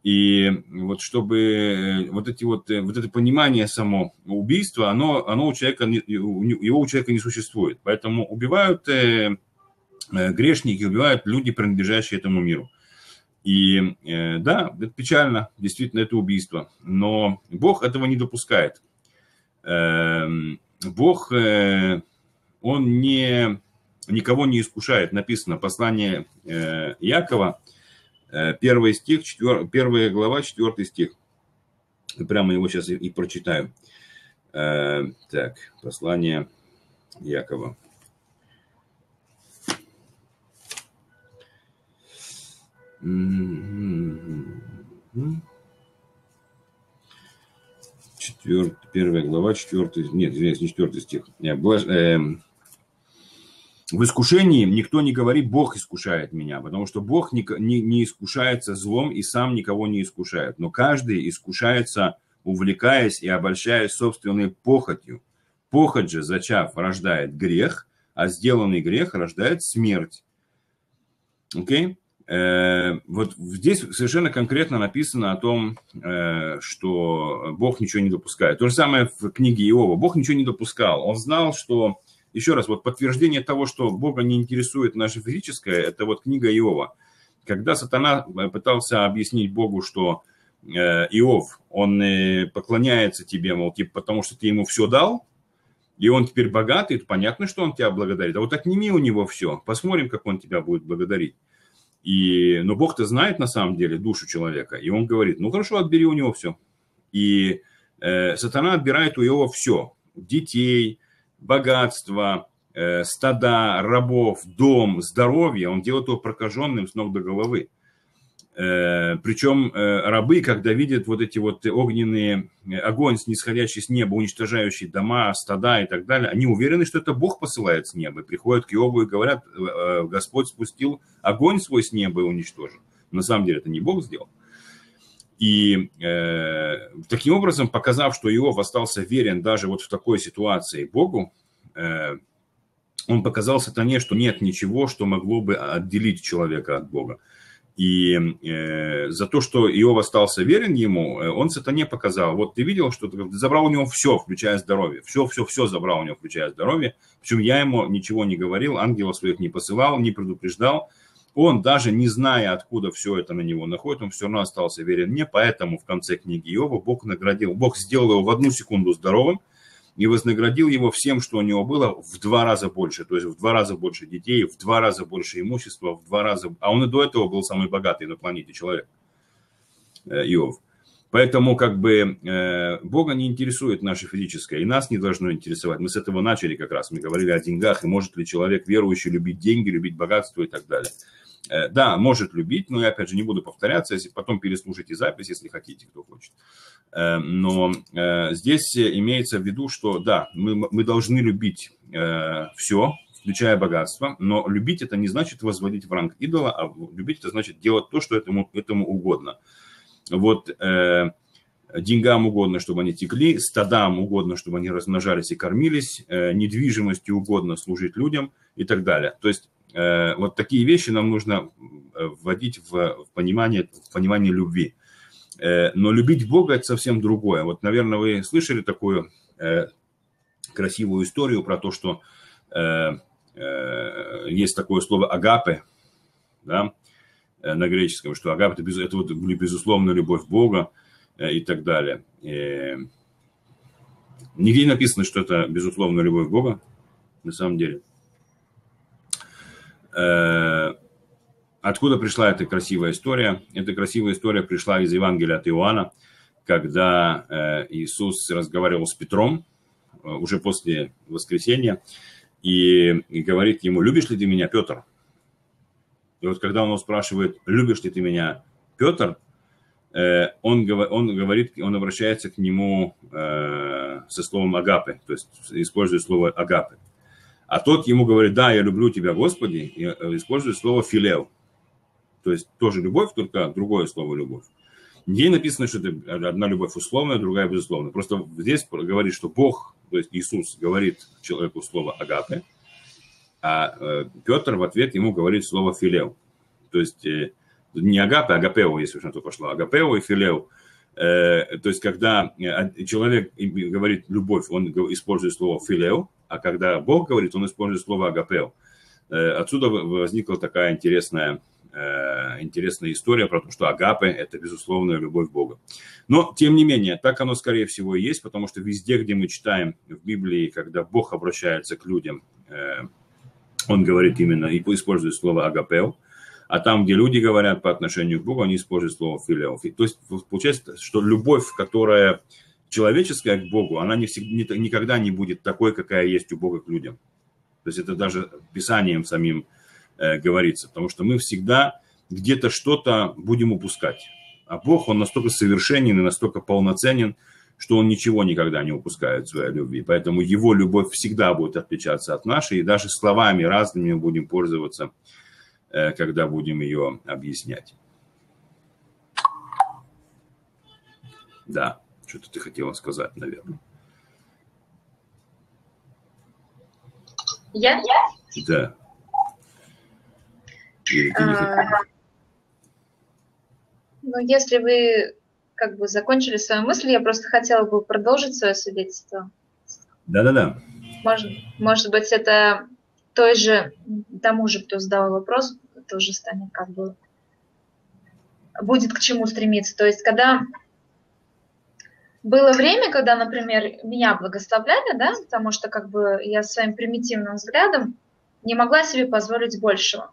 И вот чтобы вот, эти вот, вот это понимание само убийства, оно, оно у человека, его у человека не существует. Поэтому убивают э, грешники, убивают люди, принадлежащие этому миру. И э, да, это печально, действительно, это убийство. Но Бог этого не допускает. Э, Бог, э, он не, никого не искушает. Написано послание э, Якова, Первый стих, четвер... первая глава, четвертый стих. Прямо его сейчас и, и прочитаю. Э, так, послание Якова. Четвер... Первая глава, четвертый... Нет, извиняюсь, не четвертый стих. Блаж... Э... В искушении никто не говорит, Бог искушает меня, потому что Бог не, не, не искушается злом и сам никого не искушает. Но каждый искушается, увлекаясь и обольщаясь собственной похотью. Похоть же, зачав, рождает грех, а сделанный грех рождает смерть. Okay? Э, вот здесь совершенно конкретно написано о том, э, что Бог ничего не допускает. То же самое в книге Иова. Бог ничего не допускал. Он знал, что... Еще раз, вот подтверждение того, что Бога не интересует наше физическое, это вот книга Иова. Когда сатана пытался объяснить Богу, что э, Иов, он э, поклоняется тебе, мол, типа, потому что ты ему все дал, и он теперь богатый, то понятно, что он тебя благодарит. А вот отними у него все, посмотрим, как он тебя будет благодарить. И, но Бог-то знает на самом деле душу человека, и он говорит, ну хорошо, отбери у него все. И э, сатана отбирает у Иова все, детей, богатство, э, стада, рабов, дом, здоровье, он делает его прокаженным с ног до головы. Э, причем э, рабы, когда видят вот эти вот огненные, э, огонь, снисходящий с неба, уничтожающий дома, стада и так далее, они уверены, что это Бог посылает с неба. Приходят к Иову и говорят, э, Господь спустил огонь свой с неба и уничтожил. На самом деле это не Бог сделал. И э, таким образом, показав, что Иов остался верен даже вот в такой ситуации Богу, э, он показал сатане, что нет ничего, что могло бы отделить человека от Бога. И э, за то, что Иов остался верен ему, он сатане показал. Вот ты видел, что ты забрал у него все, включая здоровье. Все, все, все забрал у него, включая здоровье. Причем я ему ничего не говорил, ангелов своих не посылал, не предупреждал. Он, даже не зная, откуда все это на него находит, он все равно остался верен мне. Поэтому в конце книги Иова Бог наградил. Бог сделал его в одну секунду здоровым и вознаградил его всем, что у него было, в два раза больше. То есть в два раза больше детей, в два раза больше имущества, в два раза... А он и до этого был самый богатый на планете человек, Иов. Поэтому как бы э, Бога не интересует наше физическое, и нас не должно интересовать. Мы с этого начали как раз, мы говорили о деньгах, и может ли человек верующий любить деньги, любить богатство и так далее. Да, может любить, но я, опять же, не буду повторяться, если потом переслушайте запись, если хотите, кто хочет. Но здесь имеется в виду, что да, мы, мы должны любить все, включая богатство, но любить это не значит возводить в ранг идола, а любить это значит делать то, что этому, этому угодно. Вот деньгам угодно, чтобы они текли, стадам угодно, чтобы они размножались и кормились, недвижимости угодно служить людям и так далее. То есть вот такие вещи нам нужно вводить в понимание, в понимание любви. Но любить Бога – это совсем другое. Вот, наверное, вы слышали такую красивую историю про то, что есть такое слово «агапе», да, на греческом, что «агапе» – это, это вот безусловная любовь Бога. и так далее. Нигде не написано, что это, безусловно, любовь Бога, на самом деле. Откуда пришла эта красивая история? Эта красивая история пришла из Евангелия от Иоанна, когда Иисус разговаривал с Петром уже после воскресения и говорит ему: «Любишь ли ты меня, Петр?» И вот когда он его спрашивает: «Любишь ли ты меня, Петр?», он, он говорит, он обращается к нему со словом «агапе», то есть использует слово «агапе». А тот ему говорит: «Да, я люблю тебя, Господи», и использует слово «филео». То есть тоже любовь, только другое слово «любовь». Ей написано, что это одна любовь условная, другая безусловная. Просто здесь говорит, что Бог, то есть Иисус, говорит человеку слово «агапе», а Петр в ответ ему говорит слово «филео». То есть не «агапе», а «агапео», если уж на то пошло. «Агапео» и «филео». То есть когда человек говорит «любовь», он использует слово «филео», а когда Бог говорит, он использует слово «агапео». Отсюда возникла такая интересная, интересная история про то, что агапе – это безусловная любовь Бога. Но, тем не менее, так оно, скорее всего, и есть, потому что везде, где мы читаем в Библии, когда Бог обращается к людям, он говорит именно и использует слово «агапео». А там, где люди говорят по отношению к Богу, они используют слово «филео». То есть получается, что любовь, которая человеческая к Богу, она не всегда, не, никогда не будет такой, какая есть у Бога к людям. То есть это даже Писанием самим э, говорится. Потому что мы всегда где-то что-то будем упускать. А Бог, он настолько совершенен и настолько полноценен, что он ничего никогда не упускает в своей любви. Поэтому его любовь всегда будет отличаться от нашей. И даже словами разными мы будем пользоваться, э, когда будем ее объяснять. Да. Что-то ты хотела сказать, наверное. Я? Да. А, ну, если вы как бы закончили свою мысль, я просто хотела бы продолжить свое свидетельство. Да-да-да. Может, может быть, это той же, тому же, кто задал вопрос, тоже станет как бы... Будет к чему стремиться. То есть, когда... Было время, когда, например, меня благословляли, да, потому что как бы я своим примитивным взглядом не могла себе позволить большего.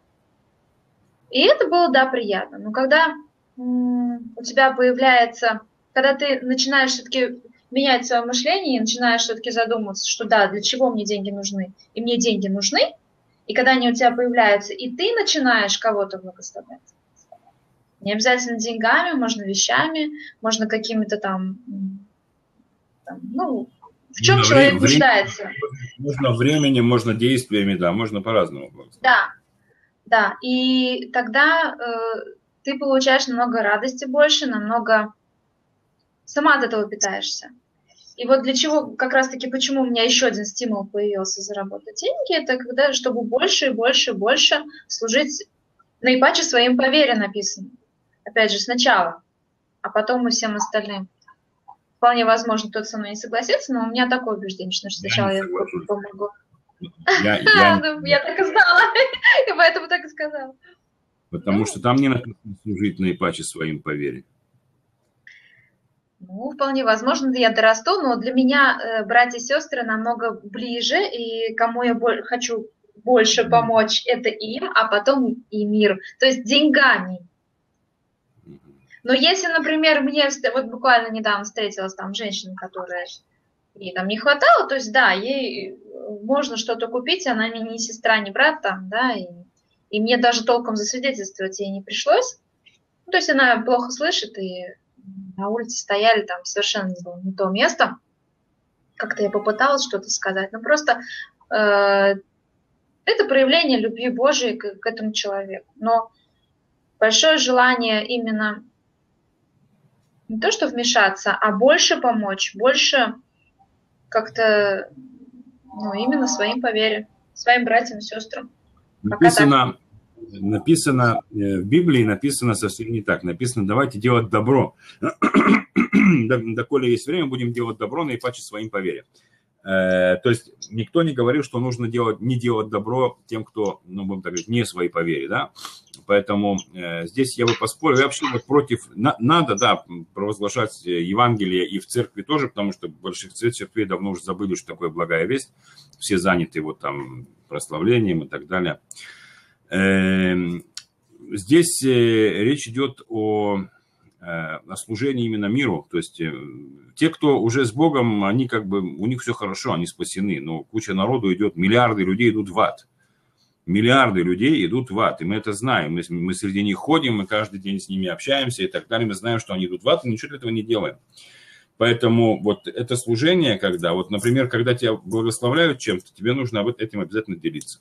И это было, да, приятно. Но когда у тебя появляется, когда ты начинаешь все-таки менять свое мышление и начинаешь все-таки задумываться, что да, для чего мне деньги нужны, и мне деньги нужны, и когда они у тебя появляются, и ты начинаешь кого-то благословлять. Не обязательно деньгами, можно вещами, можно какими-то там, там, ну, в чем нужно человек время, нуждается. Можно времени, можно действиями, да, можно по-разному. Да, да, и тогда э, ты получаешь намного радости больше, намного сама от этого питаешься. И вот для чего, как раз-таки, почему у меня еще один стимул появился заработать деньги, это когда, чтобы больше и больше и больше служить наипаче своим по вере написано. Опять же, сначала, а потом и всем остальным. Вполне возможно, кто-то со мной не согласится, но у меня такое убеждение, что сначала я, я помогу. Я, я... ну, я так и знала, и поэтому так и сказала. Потому ну. что там не написано служить наипаче своим по вере. Ну, вполне возможно, я дорасту, но для меня братья и сестры намного ближе, и кому я хочу больше помочь, это им, а потом и миру. То есть деньгами. Но если, например, мне вот буквально недавно встретилась там женщина, которая ей там не хватало, то есть да, ей можно что-то купить, она мне не сестра, не брат там, да, и, и мне даже толком засвидетельствовать ей не пришлось. Ну, то есть она плохо слышит, и на улице стояли там совершенно не то место. Как-то я попыталась что-то сказать, но просто э, это проявление любви Божией к, к этому человеку. Но большое желание именно... Не то, что вмешаться, а больше помочь, больше как-то, ну, именно своим по вере, своим братьям и сестрам. Написано, написано, в Библии написано совсем не так. Написано: давайте делать добро. Доколе есть время, будем делать добро, наипаче своим по вере. То есть никто не говорил, что нужно делать, не делать добро тем, кто, ну, будем так говорить, не свои по вере, да? Поэтому э, здесь я бы поспорил. Я вообще вот против... На, надо, да, провозглашать Евангелие и в церкви тоже, потому что в больших церквей давно уже забыли, что такое благая весть. Все заняты вот там прославлением и так далее. Э, здесь э, речь идет о... о служении именно миру, то есть те, кто уже с Богом, они как бы, у них все хорошо, они спасены, но куча народу идет, миллиарды людей идут в ад, миллиарды людей идут в ад, и мы это знаем, мы, мы среди них ходим, мы каждый день с ними общаемся и так далее, мы знаем, что они идут в ад, и ничего для этого не делаем. Поэтому вот это служение, когда, вот, например, когда тебя благословляют чем-то, тебе нужно об этом обязательно делиться,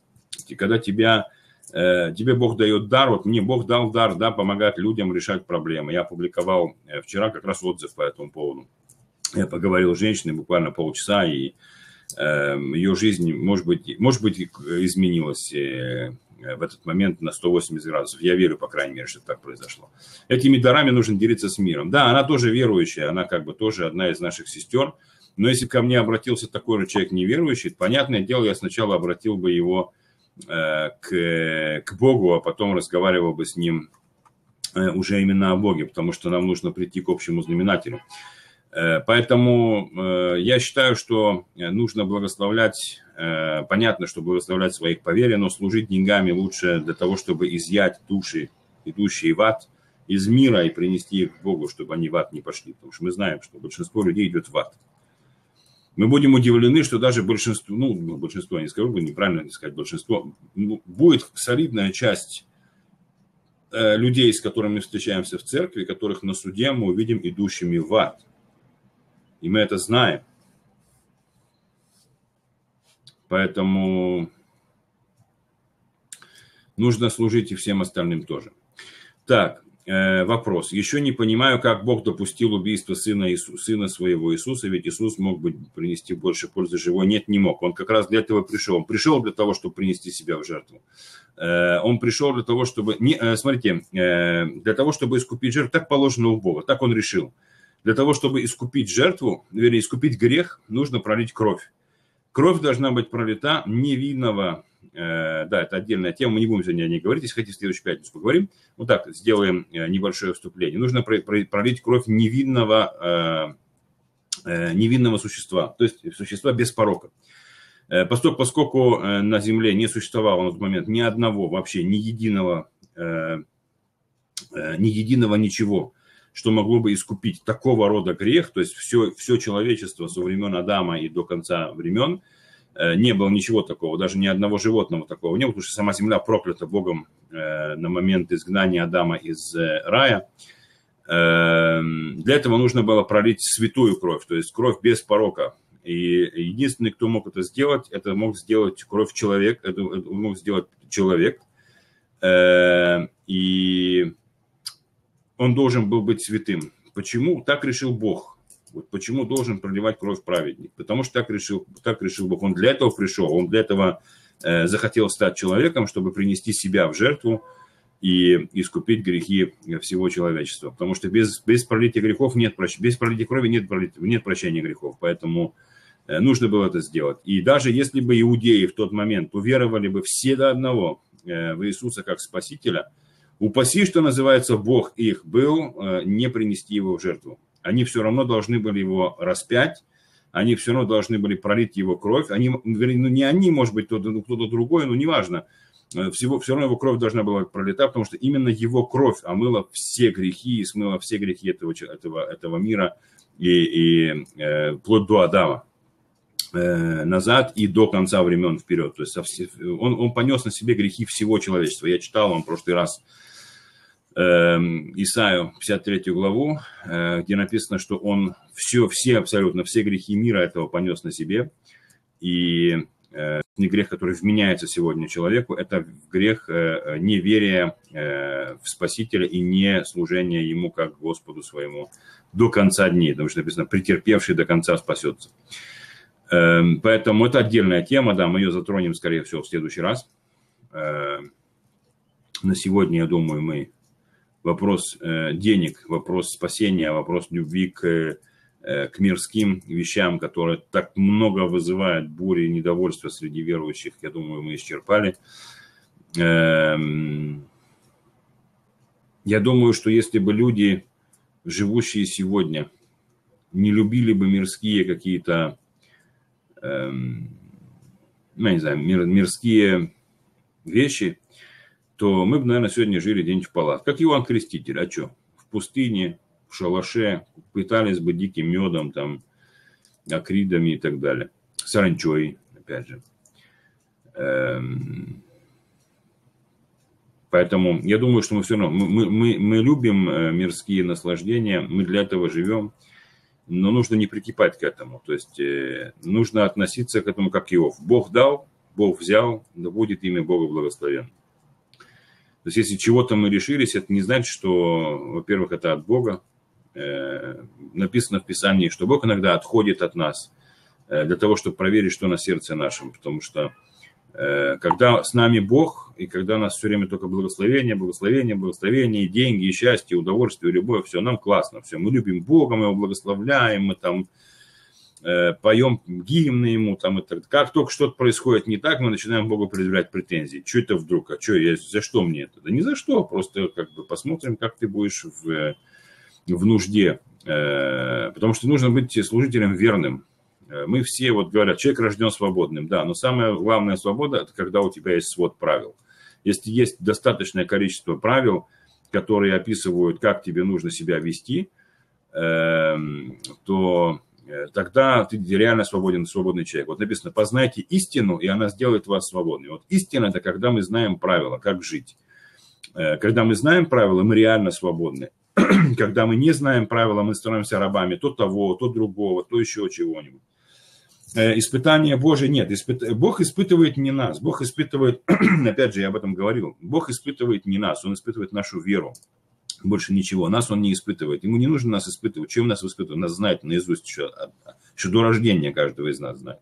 и когда тебя... Тебе Бог дает дар, вот мне Бог дал дар, да, помогать людям решать проблемы. Я опубликовал вчера как раз отзыв по этому поводу. Я поговорил с женщиной буквально полчаса, и э, ее жизнь, может быть, может быть, изменилась в этот момент на сто восемьдесят градусов. Я верю, по крайней мере, что так произошло. Этими дарами нужно делиться с миром. Да, она тоже верующая, она как бы тоже одна из наших сестер. Но если ко мне обратился такой же человек неверующий, понятное дело, я сначала обратил бы его... К, к Богу, а потом разговаривал бы с ним уже именно о Боге, потому что нам нужно прийти к общему знаменателю. Поэтому я считаю, что нужно благословлять, понятно, что благословлять своих по вере, но служить деньгами лучше для того, чтобы изъять души, идущие в ад, из мира и принести их к Богу, чтобы они в ад не пошли, потому что мы знаем, что большинство людей идет в ад. Мы будем удивлены, что даже большинство, ну, большинство, я не скажу, неправильно сказать большинство, будет солидная часть э, людей, с которыми встречаемся в церкви, которых на суде мы увидим идущими в ад. И мы это знаем. Поэтому нужно служить и всем остальным тоже. Так. Вопрос. Еще не понимаю, как Бог допустил убийство сына, Иису, сына своего Иисуса, ведь Иисус мог бы принести больше пользы живой. Нет, не мог. Он как раз для этого пришел. Он пришел для того, чтобы принести себя в жертву. Он пришел для того, чтобы... Не, смотрите, для того, чтобы искупить жертву, так положено у Бога, так он решил. Для того, чтобы искупить жертву, вернее, искупить грех, нужно пролить кровь. Кровь должна быть пролита невинного. Да, это отдельная тема, мы не будем сегодня о ней говорить, если хотите, в следующую пятницу поговорим. Вот так, сделаем небольшое вступление. Нужно пролить кровь невинного, невинного существа, то есть существа без порока. Поскольку на земле не существовало на тот момент ни одного, вообще ни единого, ни единого ничего, что могло бы искупить такого рода грех, то есть все, все человечество со времен Адама и до конца времен, не было ничего такого, даже ни одного животного такого не было, потому что сама земля проклята Богом на момент изгнания Адама из рая. Для этого нужно было пролить святую кровь, то есть кровь без порока. И единственный, кто мог это сделать, это мог сделать кровь человек, это мог сделать человек. И он должен был быть святым. Почему? Так решил Бог. Вот почему должен проливать кровь праведник? Потому что так решил, так решил Бог. Он для этого пришел, он для этого э, захотел стать человеком, чтобы принести себя в жертву и искупить грехи всего человечества. Потому что без, без пролития грехов нет прощения, без пролития крови нет, нет прощения грехов. Поэтому э, нужно было это сделать. И даже если бы иудеи в тот момент уверовали бы все до одного э, в Иисуса как Спасителя, упаси, что называется, Бог их был, э, не принести его в жертву. Они все равно должны были его распять, они все равно должны были пролить его кровь. Они, ну не они, может быть, кто-то другой, но неважно. Всего, все равно его кровь должна была пролита, потому что именно его кровь омыла все грехи и смыла все грехи этого, этого, этого мира, и, и э, вплоть до Адама э, назад и до конца времен вперед. То есть он, он понес на себе грехи всего человечества. Я читал вам в прошлый раз Исаию пятьдесят третью главу, где написано, что он все, все, абсолютно все грехи мира этого понес на себе. И не грех, который вменяется сегодня человеку, это грех неверия в Спасителя и не служения ему как Господу своему до конца дней. Потому что написано, претерпевший до конца спасется. Поэтому это отдельная тема, да, мы ее затронем, скорее всего, в следующий раз. На сегодня, я думаю, мы... Вопрос денег, вопрос спасения, вопрос любви к, к мирским вещам, которые так много вызывают бури и недовольства среди верующих, я думаю, мы исчерпали. Я думаю, что если бы люди, живущие сегодня, не любили бы мирские какие-то, эм, ну, я не знаю, мир, мирские вещи, то мы бы, наверное, сегодня жили где-нибудь в палатках. Как Иоанн Креститель, а что? В пустыне, в шалаше, питались бы диким медом, там, акридами и так далее. Саранчой, опять же. Эм... Поэтому я думаю, что мы все равно, мы, мы, мы любим мирские наслаждения, мы для этого живем, но нужно не прикипать к этому. То есть э, нужно относиться к этому как Иов. Бог дал, Бог взял, да будет имя Бога благословен. То есть если чего-то мы решились, это не значит, что, во-первых, это от Бога. Э, написано в Писании, что Бог иногда отходит от нас э, для того, чтобы проверить, что на сердце нашем, потому что когда с нами Бог, и когда у нас все время только благословение, благословение, благословение, деньги, счастье, удовольствие, любовь, все, нам классно, все, мы любим Бога, мы его благословляем, мы там э, поем гимны ему, там, и так. Как только что-то происходит не так, мы начинаем Богу предъявлять претензии. Что это вдруг, а что, я, за что мне это? Да не за что, просто как бы посмотрим, как ты будешь в, в нужде, э, потому что нужно быть служителем верным. Мы все вот говорят, человек рожден свободным, да, но самая главная свобода – это когда у тебя есть свод правил. Если есть достаточное количество правил, которые описывают, как тебе нужно себя вести, то тогда ты реально свободен, свободный человек. Вот написано, познайте истину, и она сделает вас свободными. Вот истина – это когда мы знаем правила, как жить. Когда мы знаем правила, мы реально свободны. Когда мы не знаем правила, мы становимся рабами то того, то другого, то еще чего-нибудь. Испытания Божие нет. Испы... Бог испытывает не нас. Бог испытывает, опять же, я об этом говорил, Бог испытывает не нас. Он испытывает нашу веру. Больше ничего. Нас Он не испытывает. Ему не нужно нас испытывать. Чем нас испытывает? Нас знает наизусть еще, еще до рождения каждого из нас знает.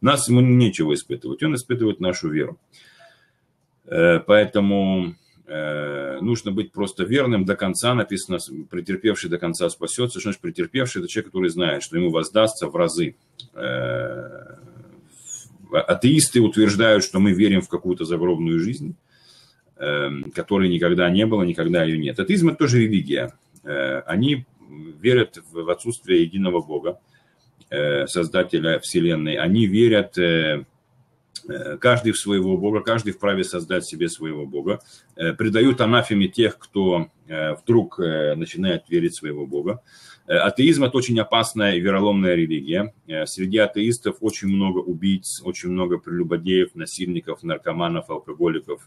Нас ему нечего испытывать. Он испытывает нашу веру. Поэтому нужно быть просто верным до конца, написано, претерпевший до конца спасется. Что значит претерпевший? Это человек, который знает, что ему воздастся в разы. Атеисты утверждают, что мы верим в какую-то загробную жизнь, которой никогда не было, никогда ее нет. Атеизм – это тоже религия. Они верят в отсутствие единого Бога, Создателя Вселенной. Они верят... Каждый в своего Бога, каждый вправе создать себе своего Бога. Предают анафеме тех, кто вдруг начинает верить в своего Бога. Атеизм – это очень опасная и вероломная религия. Среди атеистов очень много убийц, очень много прелюбодеев, насильников, наркоманов, алкоголиков,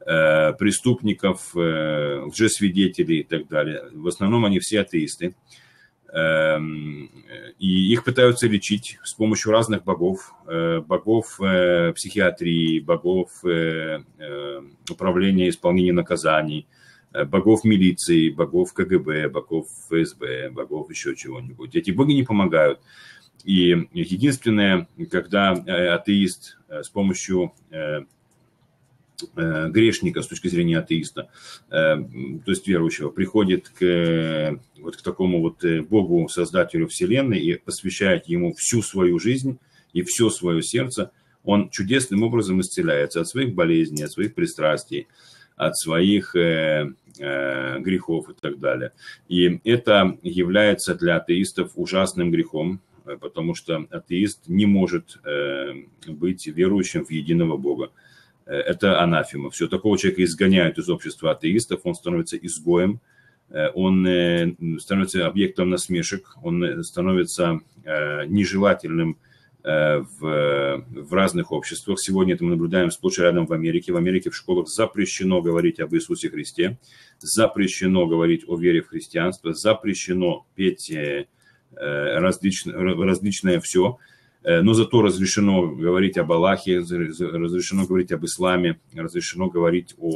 преступников, лжесвидетелей и так далее. В основном они все атеисты. И их пытаются лечить с помощью разных богов, богов психиатрии, богов управления исполнением наказаний, богов милиции, богов ка гэ бэ, богов эф эс бэ, богов еще чего-нибудь. Эти боги не помогают. И единственное, когда атеист с помощью грешника, с точки зрения атеиста, то есть верующего, приходит к, вот, к такому вот Богу, Создателю Вселенной, и посвящает ему всю свою жизнь и все свое сердце, он чудесным образом исцеляется от своих болезней, от своих пристрастий, от своих э, э, грехов и так далее. И это является для атеистов ужасным грехом, потому что атеист не может э, быть верующим в единого Бога. Это анафема. Все, такого человека изгоняют из общества атеистов, он становится изгоем, он становится объектом насмешек, он становится нежелательным в, в разных обществах. Сегодня это мы наблюдаем сплошь и рядом в Америке. В Америке в школах запрещено говорить об Иисусе Христе, запрещено говорить о вере в христианство, запрещено петь различное, различное все. Но зато разрешено говорить об Аллахе, разрешено говорить об исламе, разрешено говорить о,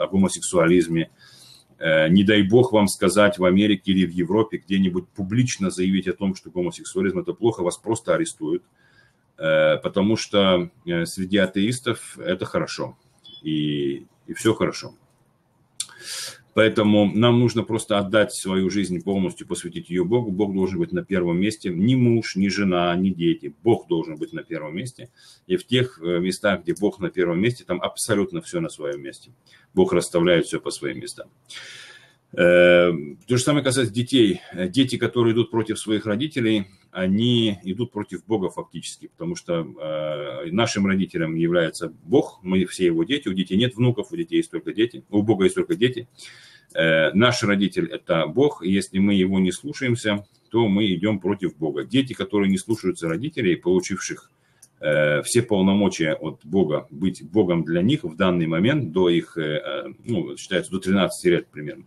о гомосексуализме. Не дай бог вам сказать в Америке или в Европе где-нибудь публично заявить о том, что гомосексуализм – это плохо, вас просто арестуют. Потому что среди атеистов это хорошо, и, и все хорошо. Поэтому нам нужно просто отдать свою жизнь полностью, посвятить ее Богу. Бог должен быть на первом месте. Ни муж, ни жена, ни дети. Бог должен быть на первом месте. И в тех местах, где Бог на первом месте, там абсолютно все на своем месте. Бог расставляет все по своим местам. То же самое касается детей. Дети, которые идут против своих родителей, они идут против Бога фактически, потому что нашим родителям является Бог, мы все его дети, у детей нет внуков, у детей есть только дети, у Бога есть только дети. Наш родитель – это Бог, и если мы его не слушаемся, то мы идем против Бога. Дети, которые не слушаются родителей, получивших все полномочия от Бога, быть Богом для них в данный момент, до их, ну, считается, до тринадцати лет примерно,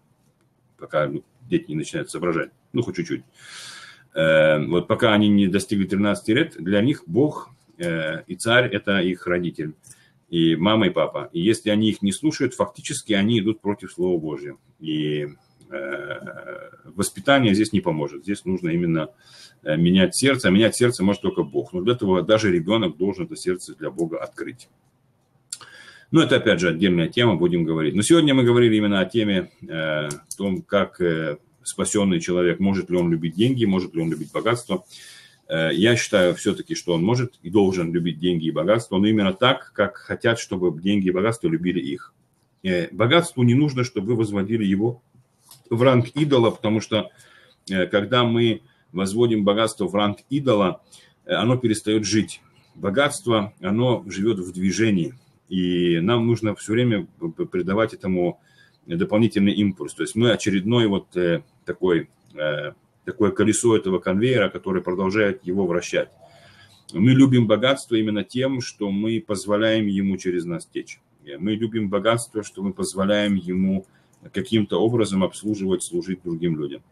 пока дети не начинают соображать, ну, хоть чуть-чуть. Вот пока они не достигли тринадцати лет, для них Бог и царь – это их родитель, и мама, и папа. И если они их не слушают, фактически они идут против Слова Божьего. И воспитание здесь не поможет. Здесь нужно именно менять сердце, а менять сердце может только Бог. Но для этого даже ребенок должен это сердце для Бога открыть. Ну, это, опять же, отдельная тема, будем говорить. Но сегодня мы говорили именно о теме, э, том, как э, спасенный человек, может ли он любить деньги, может ли он любить богатство. Э, я считаю все-таки, что он может и должен любить деньги и богатство, но именно так, как хотят, чтобы деньги и богатство любили их. Э, богатству не нужно, чтобы вы возводили его в ранг идола, потому что, э, когда мы возводим богатство в ранг идола, э, оно перестает жить. Богатство, оно живет в движении. И нам нужно все время придавать этому дополнительный импульс. То есть мы очередной вот э, такой, э, такое колесо этого конвейера, которое продолжает его вращать. Мы любим богатство именно тем, что мы позволяем ему через нас течь. Мы любим богатство, что мы позволяем ему каким-то образом обслуживать, служить другим людям.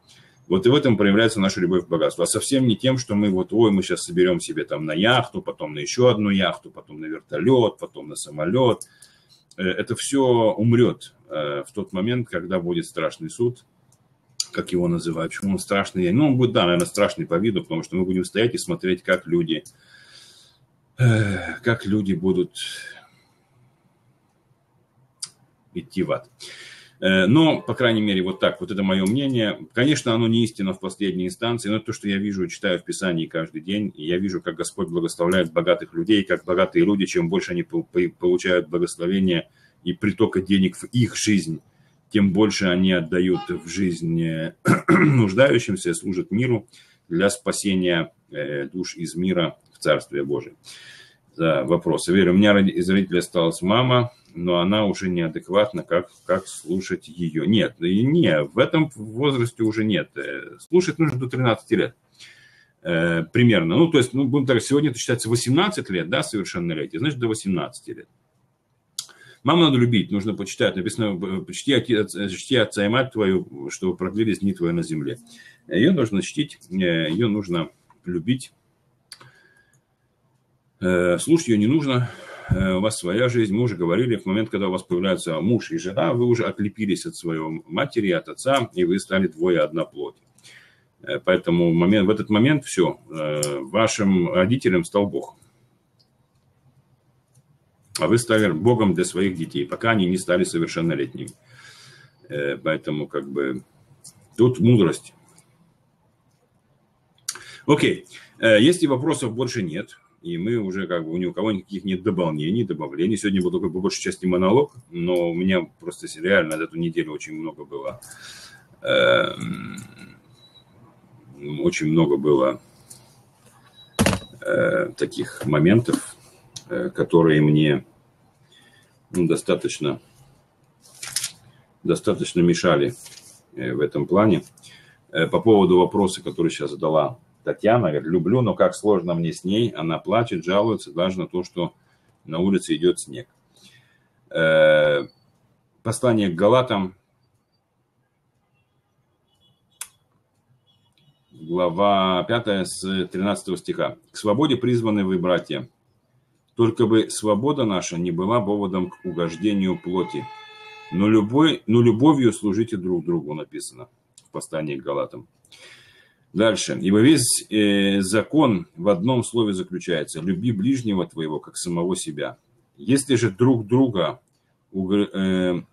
Вот и в этом проявляется наша любовь к богатству. А совсем не тем, что мы вот, ой, мы сейчас соберем себе там на яхту, потом на еще одну яхту, потом на вертолет, потом на самолет. Это все умрет в тот момент, когда будет страшный суд, как его называют. Почему он страшный? Ну, он будет, да, наверное, страшный по виду, потому что мы будем стоять и смотреть, как люди, как люди будут идти в ад. Но, по крайней мере, вот так, вот это мое мнение. Конечно, оно не истинно в последней инстанции, но это то, что я вижу, читаю в Писании каждый день, и я вижу, как Господь благословляет богатых людей, как богатые люди, чем больше они получают благословения и притока денег в их жизнь, тем больше они отдают в жизнь нуждающимся, служат миру для спасения душ из мира в Царстве Божьем. За вопрос. Я верю, у меня из родителей осталась мама, но она уже неадекватна, как, как слушать ее. Нет, не, в этом возрасте уже нет. Слушать нужно до тринадцати лет э, примерно. Ну, то есть, ну, будем так, сегодня это считается восемнадцать лет, да, совершеннолетие, значит, до восемнадцати лет. Маму надо любить, нужно почитать. Написано, чти, чти отца и мать твою, чтобы продлились дни твои на земле. Ее нужно чтить, ее нужно любить. Э, слушать ее не нужно. У вас своя жизнь, мы уже говорили, в момент, когда у вас появляются муж и жена, вы уже отлепились от своей матери, от отца, и вы стали двое одна плоть. Поэтому в, момент, в этот момент все, вашим родителям стал Бог. А вы стали Богом для своих детей, пока они не стали совершеннолетними. Поэтому как бы тут мудрость. Окей, если вопросов больше нет... И мы уже как бы у ни у кого никаких нет дополнений, добавлений. Сегодня был только по большей части монолог, но у меня просто реально за эту неделю очень много было. Э, очень много было э, таких моментов, э, которые мне ну, достаточно, достаточно мешали э, в этом плане. Э, по поводу вопроса, который сейчас задала Татьяна, говорит, люблю, но как сложно мне с ней. Она плачет, жалуется даже на то, что на улице идет снег. Послание к Галатам, глава пятая, с тринадцатого стиха. «К свободе призваны вы, братья, только бы свобода наша не была поводом к угождению плоти, но, любой, но любовью служите друг другу», написано в послании к Галатам. Дальше. «Ибо весь э, закон в одном слове заключается. Люби ближнего твоего, как самого себя. Если же друг друга уг... э,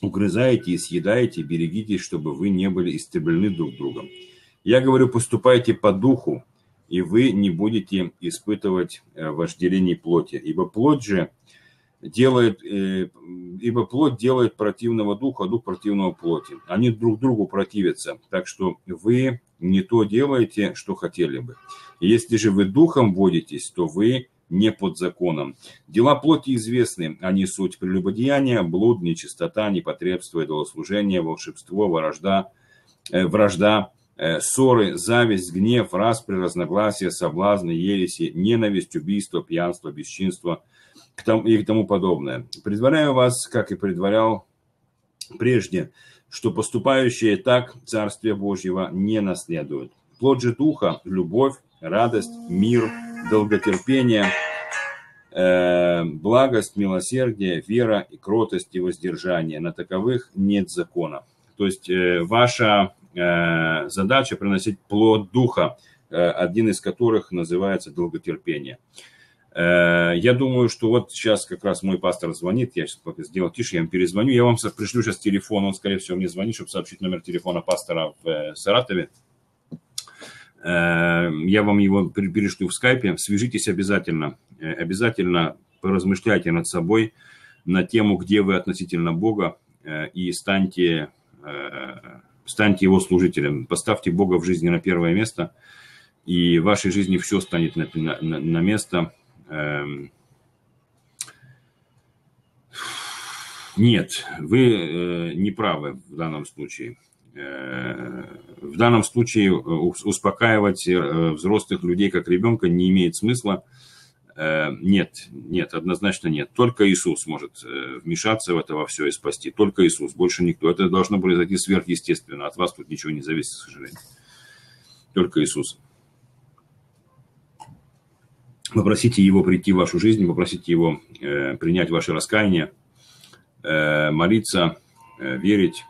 угрызаете и съедаете, берегитесь, чтобы вы не были истреблены друг другом. Я говорю, поступайте по духу, и вы не будете испытывать вожделений плоти. Ибо плоть же делает, ибо плоть делает противного духа, а дух противного плоти. Они друг другу противятся, так что вы не то делаете, что хотели бы. Если же вы духом водитесь, то вы не под законом. Дела плоти известны, они суть прелюбодеяния, блуд, нечистота, непотребство, идолослужение, волшебство, вражда, вражда, ссоры, зависть, гнев, распри, разногласия, соблазны, ереси, ненависть, убийство, пьянство, бесчинство и тому подобное. Предваряю вас, как и предварял прежде, что поступающие так Царствие Божьего не наследуют. Плод же Духа – любовь, радость, мир, долготерпение, э, благость, милосердие, вера, и кротость и воздержание. На таковых нет закона. То есть э, ваша э, задача – приносить плод Духа, э, один из которых называется долготерпение. Э, я думаю, что вот сейчас как раз мой пастор звонит, я сейчас сделал тише, я ему перезвоню, я вам пришлю сейчас телефон, он, скорее всего, мне звонит, чтобы сообщить номер телефона пастора в э, Саратове. Я вам его перешлю в скайпе. Свяжитесь обязательно, обязательно поразмышляйте над собой на тему, где вы относительно Бога, и станьте, станьте Его служителем. Поставьте Бога в жизни на первое место, и в вашей жизни все станет на, на, на место. Нет, вы не правы в данном случае. В данном случае успокаивать взрослых людей как ребенка не имеет смысла. Нет, нет, однозначно нет. Только Иисус может вмешаться в это во все и спасти. Только Иисус, больше никто. Это должно произойти сверхъестественно. От вас тут ничего не зависит, к сожалению. Только Иисус. Попросите Его прийти в вашу жизнь, попросите Его принять ваше раскаяние, молиться, верить.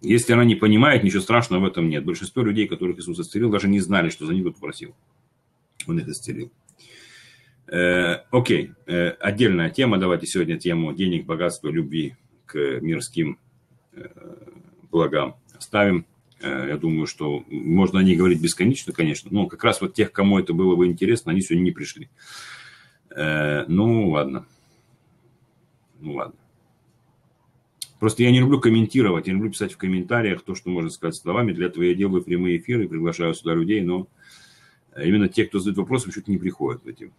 Если она не понимает, ничего страшного в этом нет. Большинство людей, которых Иисус исцелил, даже не знали, что за них кто-то просил. Он их исцелил. Окей, отдельная тема. Давайте сегодня тему денег, богатства, любви к мирским благам оставим. Я думаю, что можно о ней говорить бесконечно, конечно. Но как раз вот тех, кому это было бы интересно, они сегодня не пришли. Ну, ладно. Ну, ладно. Просто я не люблю комментировать, я люблю писать в комментариях то, что можно сказать словами. Для этого я делаю прямые эфиры, приглашаю сюда людей, но именно те, кто задает вопросы, почему-то не приходят в эти.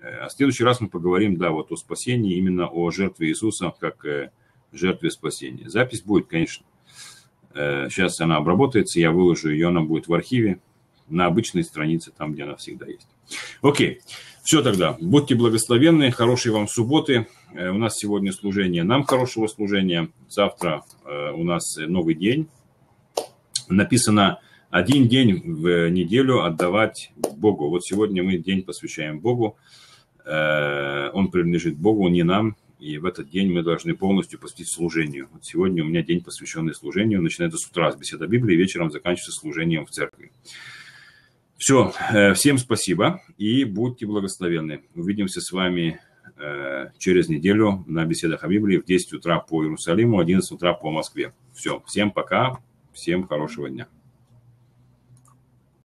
А в следующий раз мы поговорим, да, вот о спасении, именно о жертве Иисуса, как жертве спасения. Запись будет, конечно. Сейчас она обработается, я выложу ее, она будет в архиве, на обычной странице, там, где она всегда есть. Окей. Все тогда. Будьте благословенны. Хорошей вам субботы. У нас сегодня служение. Нам хорошего служения. Завтра у нас новый день. Написано один день в неделю отдавать Богу. Вот сегодня мы день посвящаем Богу. Он принадлежит Богу, не нам. И в этот день мы должны полностью посвятить служению. Вот сегодня у меня день, посвященный служению. Начинается с утра с беседы Библии, вечером заканчивается служением в церкви. Все, всем спасибо и будьте благословенны. Увидимся с вами через неделю на беседах о Библии в десять утра по Иерусалиму, одиннадцать утра по Москве. Все, всем пока, всем хорошего дня.